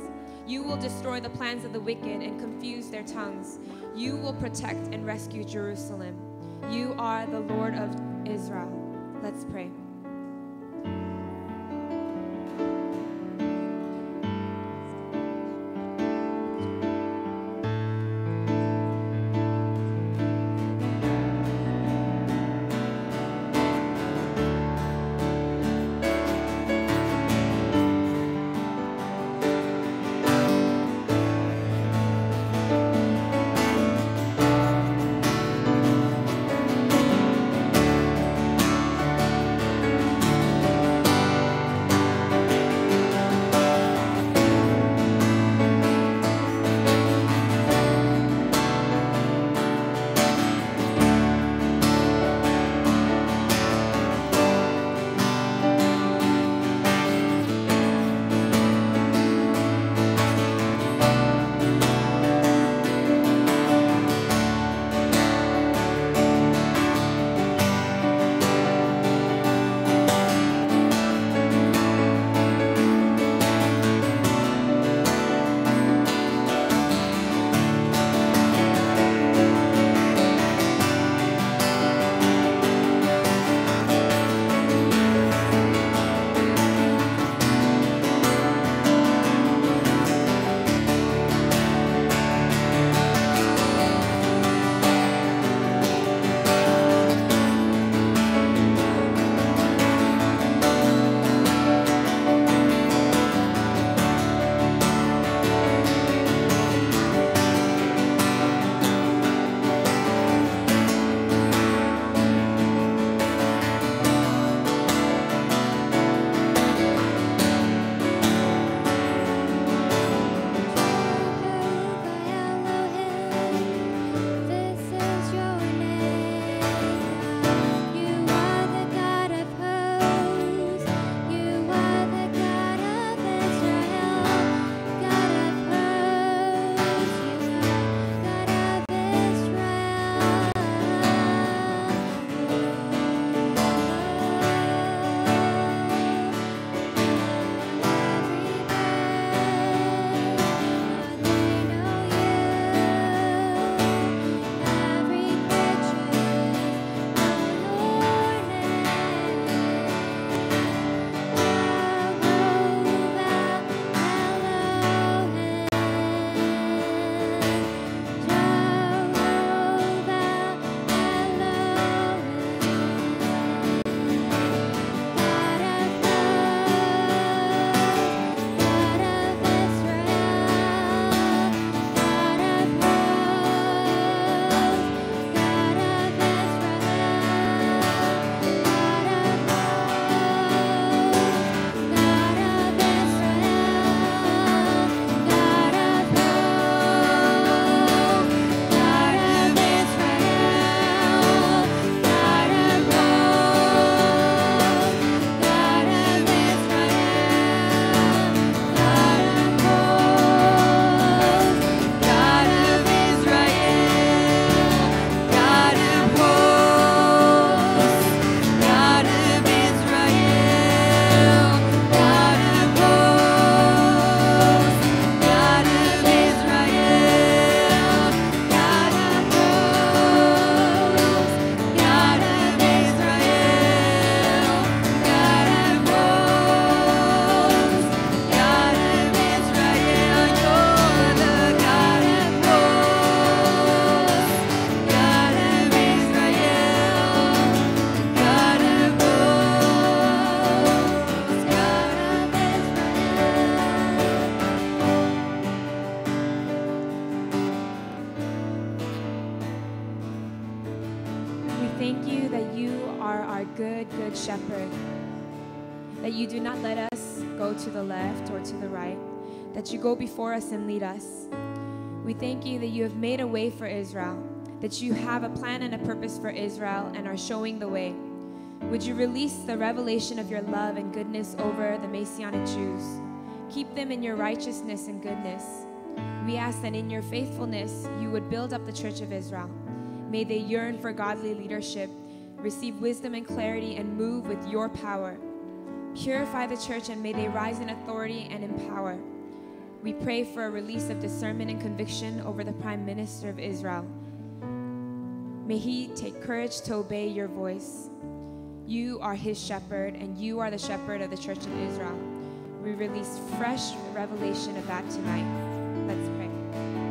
You will destroy the plans of the wicked and confuse their tongues. You will protect and rescue Jerusalem. You are the Lord of Israel. Let's pray. thank you that you are our good, good shepherd, that you do not let us go to the left or to the right, that you go before us and lead us. We thank you that you have made a way for Israel, that you have a plan and a purpose for Israel and are showing the way. Would you release the revelation of your love and goodness over the Messianic Jews? Keep them in your righteousness and goodness. We ask that in your faithfulness, you would build up the Church of Israel. May they yearn for godly leadership, receive wisdom and clarity, and move with your power. Purify the church, and may they rise in authority and in power. We pray for a release of discernment and conviction over the Prime Minister of Israel. May he take courage to obey your voice. You are his shepherd, and you are the shepherd of the Church of Israel. We release fresh revelation of that tonight. Let's pray. You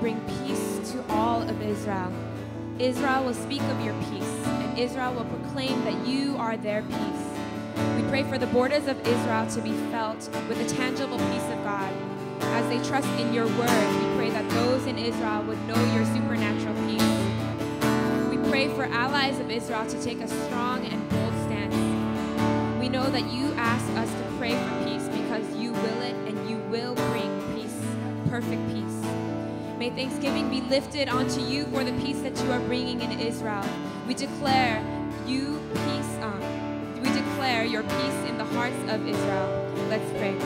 bring peace to all of Israel. Israel will speak of your peace, and Israel will proclaim that you are their peace. We pray for the borders of Israel to be felt with a tangible peace of God. As they trust in your word, we pray that those in Israel would know your supernatural peace. We pray for allies of Israel to take a strong and bold stance. We know that you ask us to pray for peace because you will it, and you will bring peace, perfect peace. May thanksgiving be lifted onto you for the peace that you are bringing in Israel. We declare you peace. Um, we declare your peace in the hearts of Israel. Let's pray.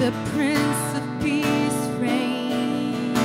The Prince of Peace reigns.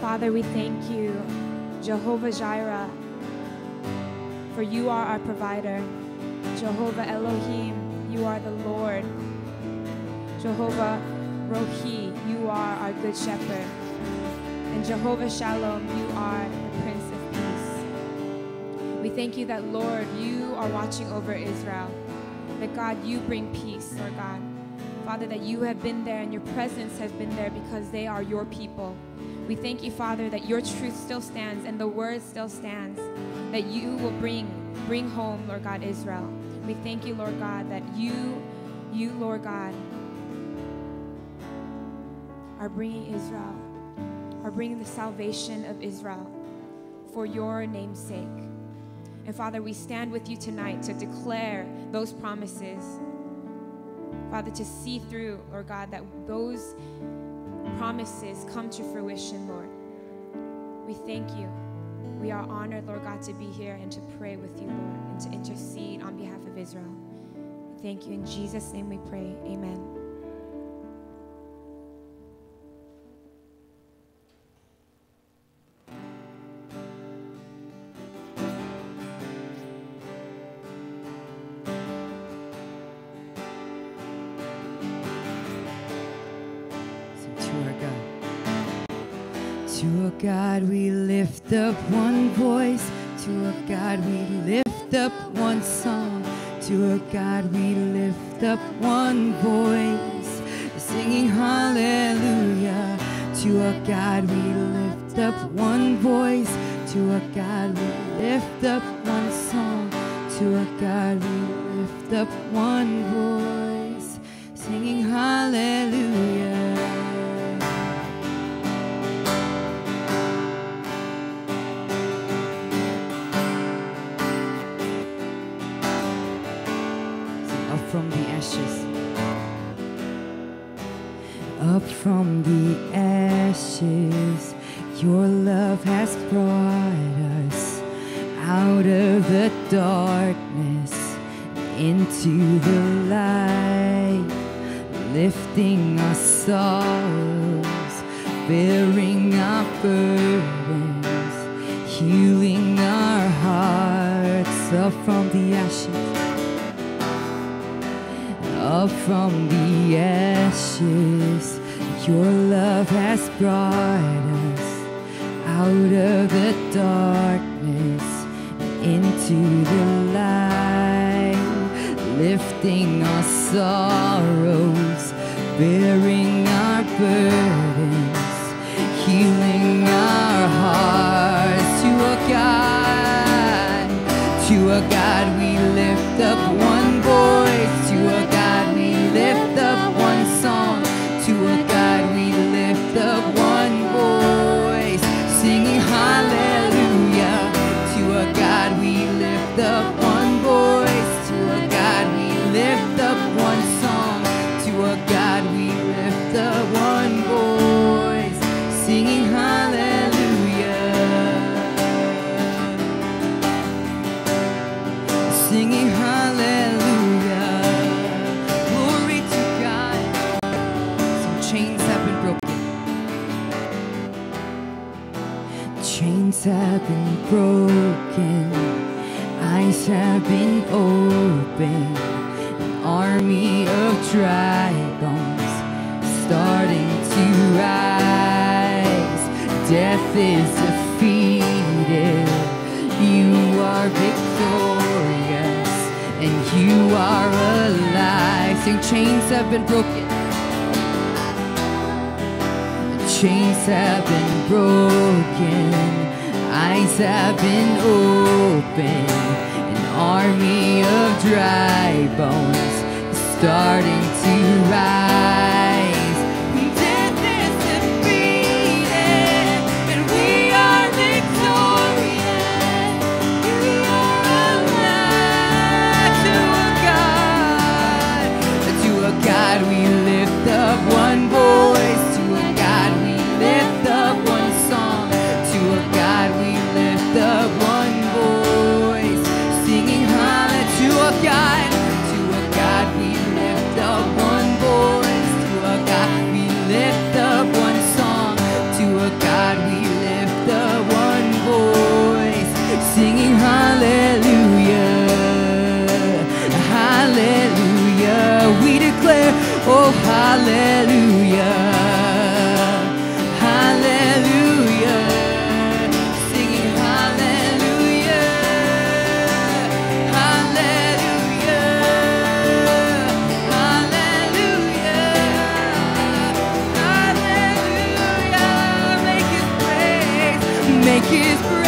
Father, we thank you, Jehovah Jireh, for you are our provider. Jehovah Elohim, you are the Lord. Jehovah Rohi, you are our good shepherd. And Jehovah Shalom, you are the Prince of Peace. We thank you that, Lord, you are watching over Israel. That, God, you bring peace, Lord God. Father, that you have been there and your presence has been there because they are your people. We thank you, Father, that your truth still stands and the word still stands, that you will bring, bring home, Lord God, Israel. We thank you, Lord God, that you, you, Lord God, are bringing Israel, are bringing the salvation of Israel for your name's sake. And Father, we stand with you tonight to declare those promises. Father, to see through, Lord God, that those promises come to fruition, Lord. We thank you. We are honored, Lord God, to be here and to pray with you, Lord, and to intercede on behalf of Israel. Thank you. In Jesus' name we pray. Amen. To a God we lift up one voice, to a God we lift up one song, to a God we lift up one voice, singing hallelujah. To a God we lift up one voice, to a God we lift up one song, to a God we lift up one voice, singing hallelujah. From the ashes, up from the ashes, your love has brought us out of the darkness into the light, lifting our sorrows, bearing our burdens, healing our hearts. Up from the ashes, up from the ashes, your love has brought us out of the darkness into the light, lifting our sorrows, bearing our burdens, healing our hearts. To a God, to a God we lift up one voice, to a lift up one song, to a God we lift up one voice, singing hallelujah. To a God we lift up one voice, to a God we lift up one song, to a God we lift up one voice, singing hallelujah, singing hallelujah. Chains have been broken, eyes have been opened, an army of dry bones starting to rise. Death is defeated, you are victorious, and you are alive. Sing, chains have been broken, chains have been broken, eyes have been opened, an army of starting to rise. Death is defeated, and we are victorious. We are alive to a God. To a God we lift up one voice. To a God we lift up one song. To a God we lift up one voice. Singing hallelujah to a God. Singing hallelujah, hallelujah. We declare, oh hallelujah, hallelujah. Singing hallelujah, hallelujah, hallelujah, hallelujah. Make His praise, make His praise.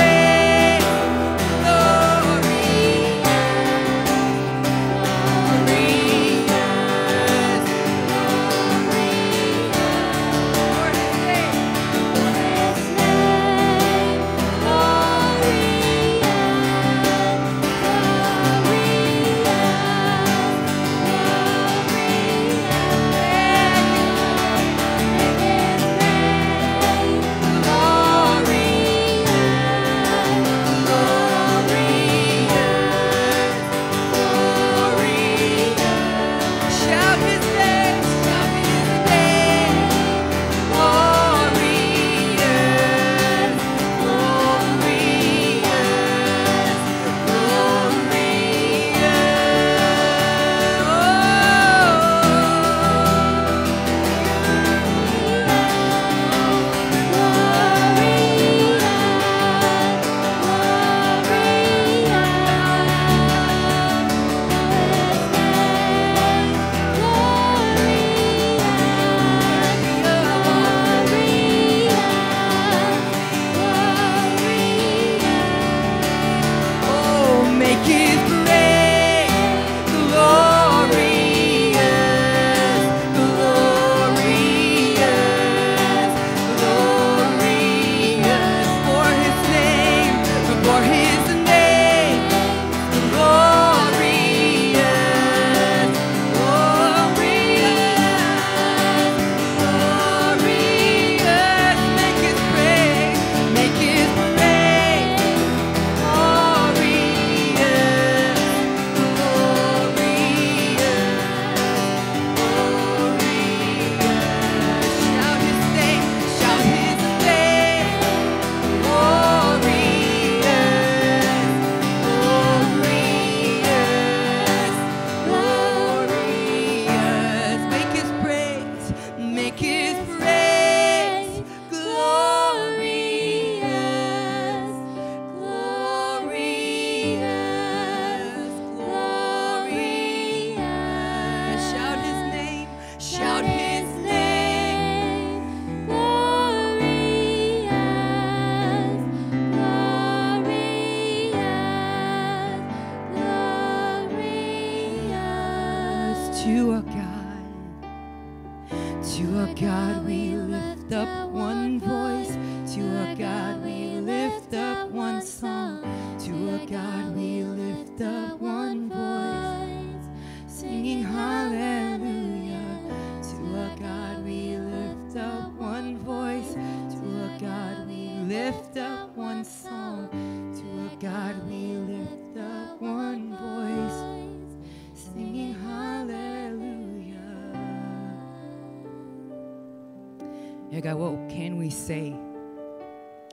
God, what can we say?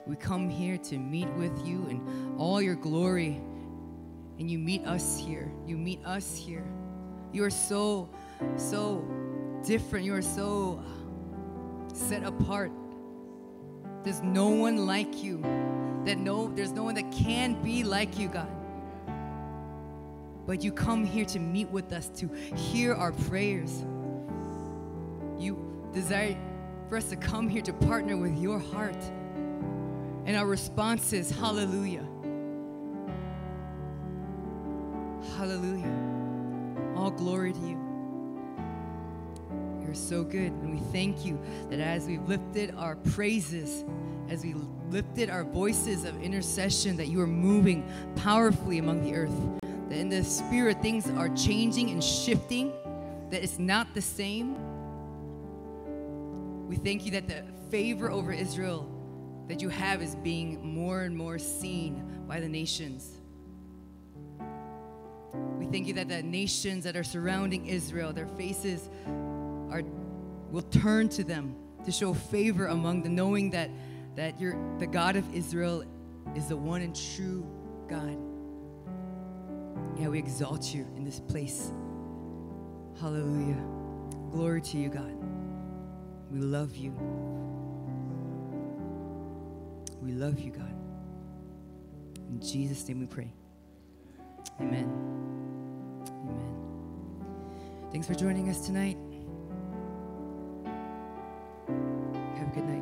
We come here to meet with you in all your glory, and you meet us here. You meet us here. You are so, so different. You are so set apart. There's no one like you. That no, there's no one that can be like you, God. But you come here to meet with us, to hear our prayers. You desire for us to come here to partner with your heart. And our response is hallelujah. Hallelujah. All glory to you. You're so good, and we thank you that as we've lifted our praises, as we lifted our voices of intercession, that you are moving powerfully among the earth, that in the spirit things are changing and shifting, that it's not the same. We thank you that the favor over Israel that you have is being more and more seen by the nations. We thank you that the nations that are surrounding Israel, their faces are, will turn to them to show favor among them, knowing that, that you're, the God of Israel is the one and true God. Yeah, we exalt you in this place. Hallelujah. Glory to you, God. We love you. We love you, God. In Jesus' name we pray. Amen. Amen. Thanks for joining us tonight. Have a good night.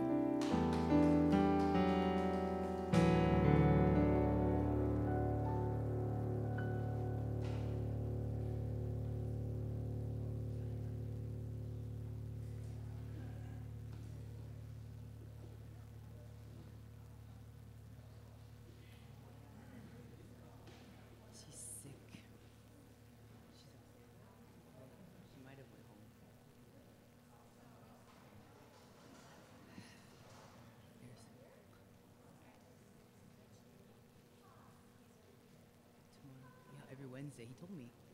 He told me.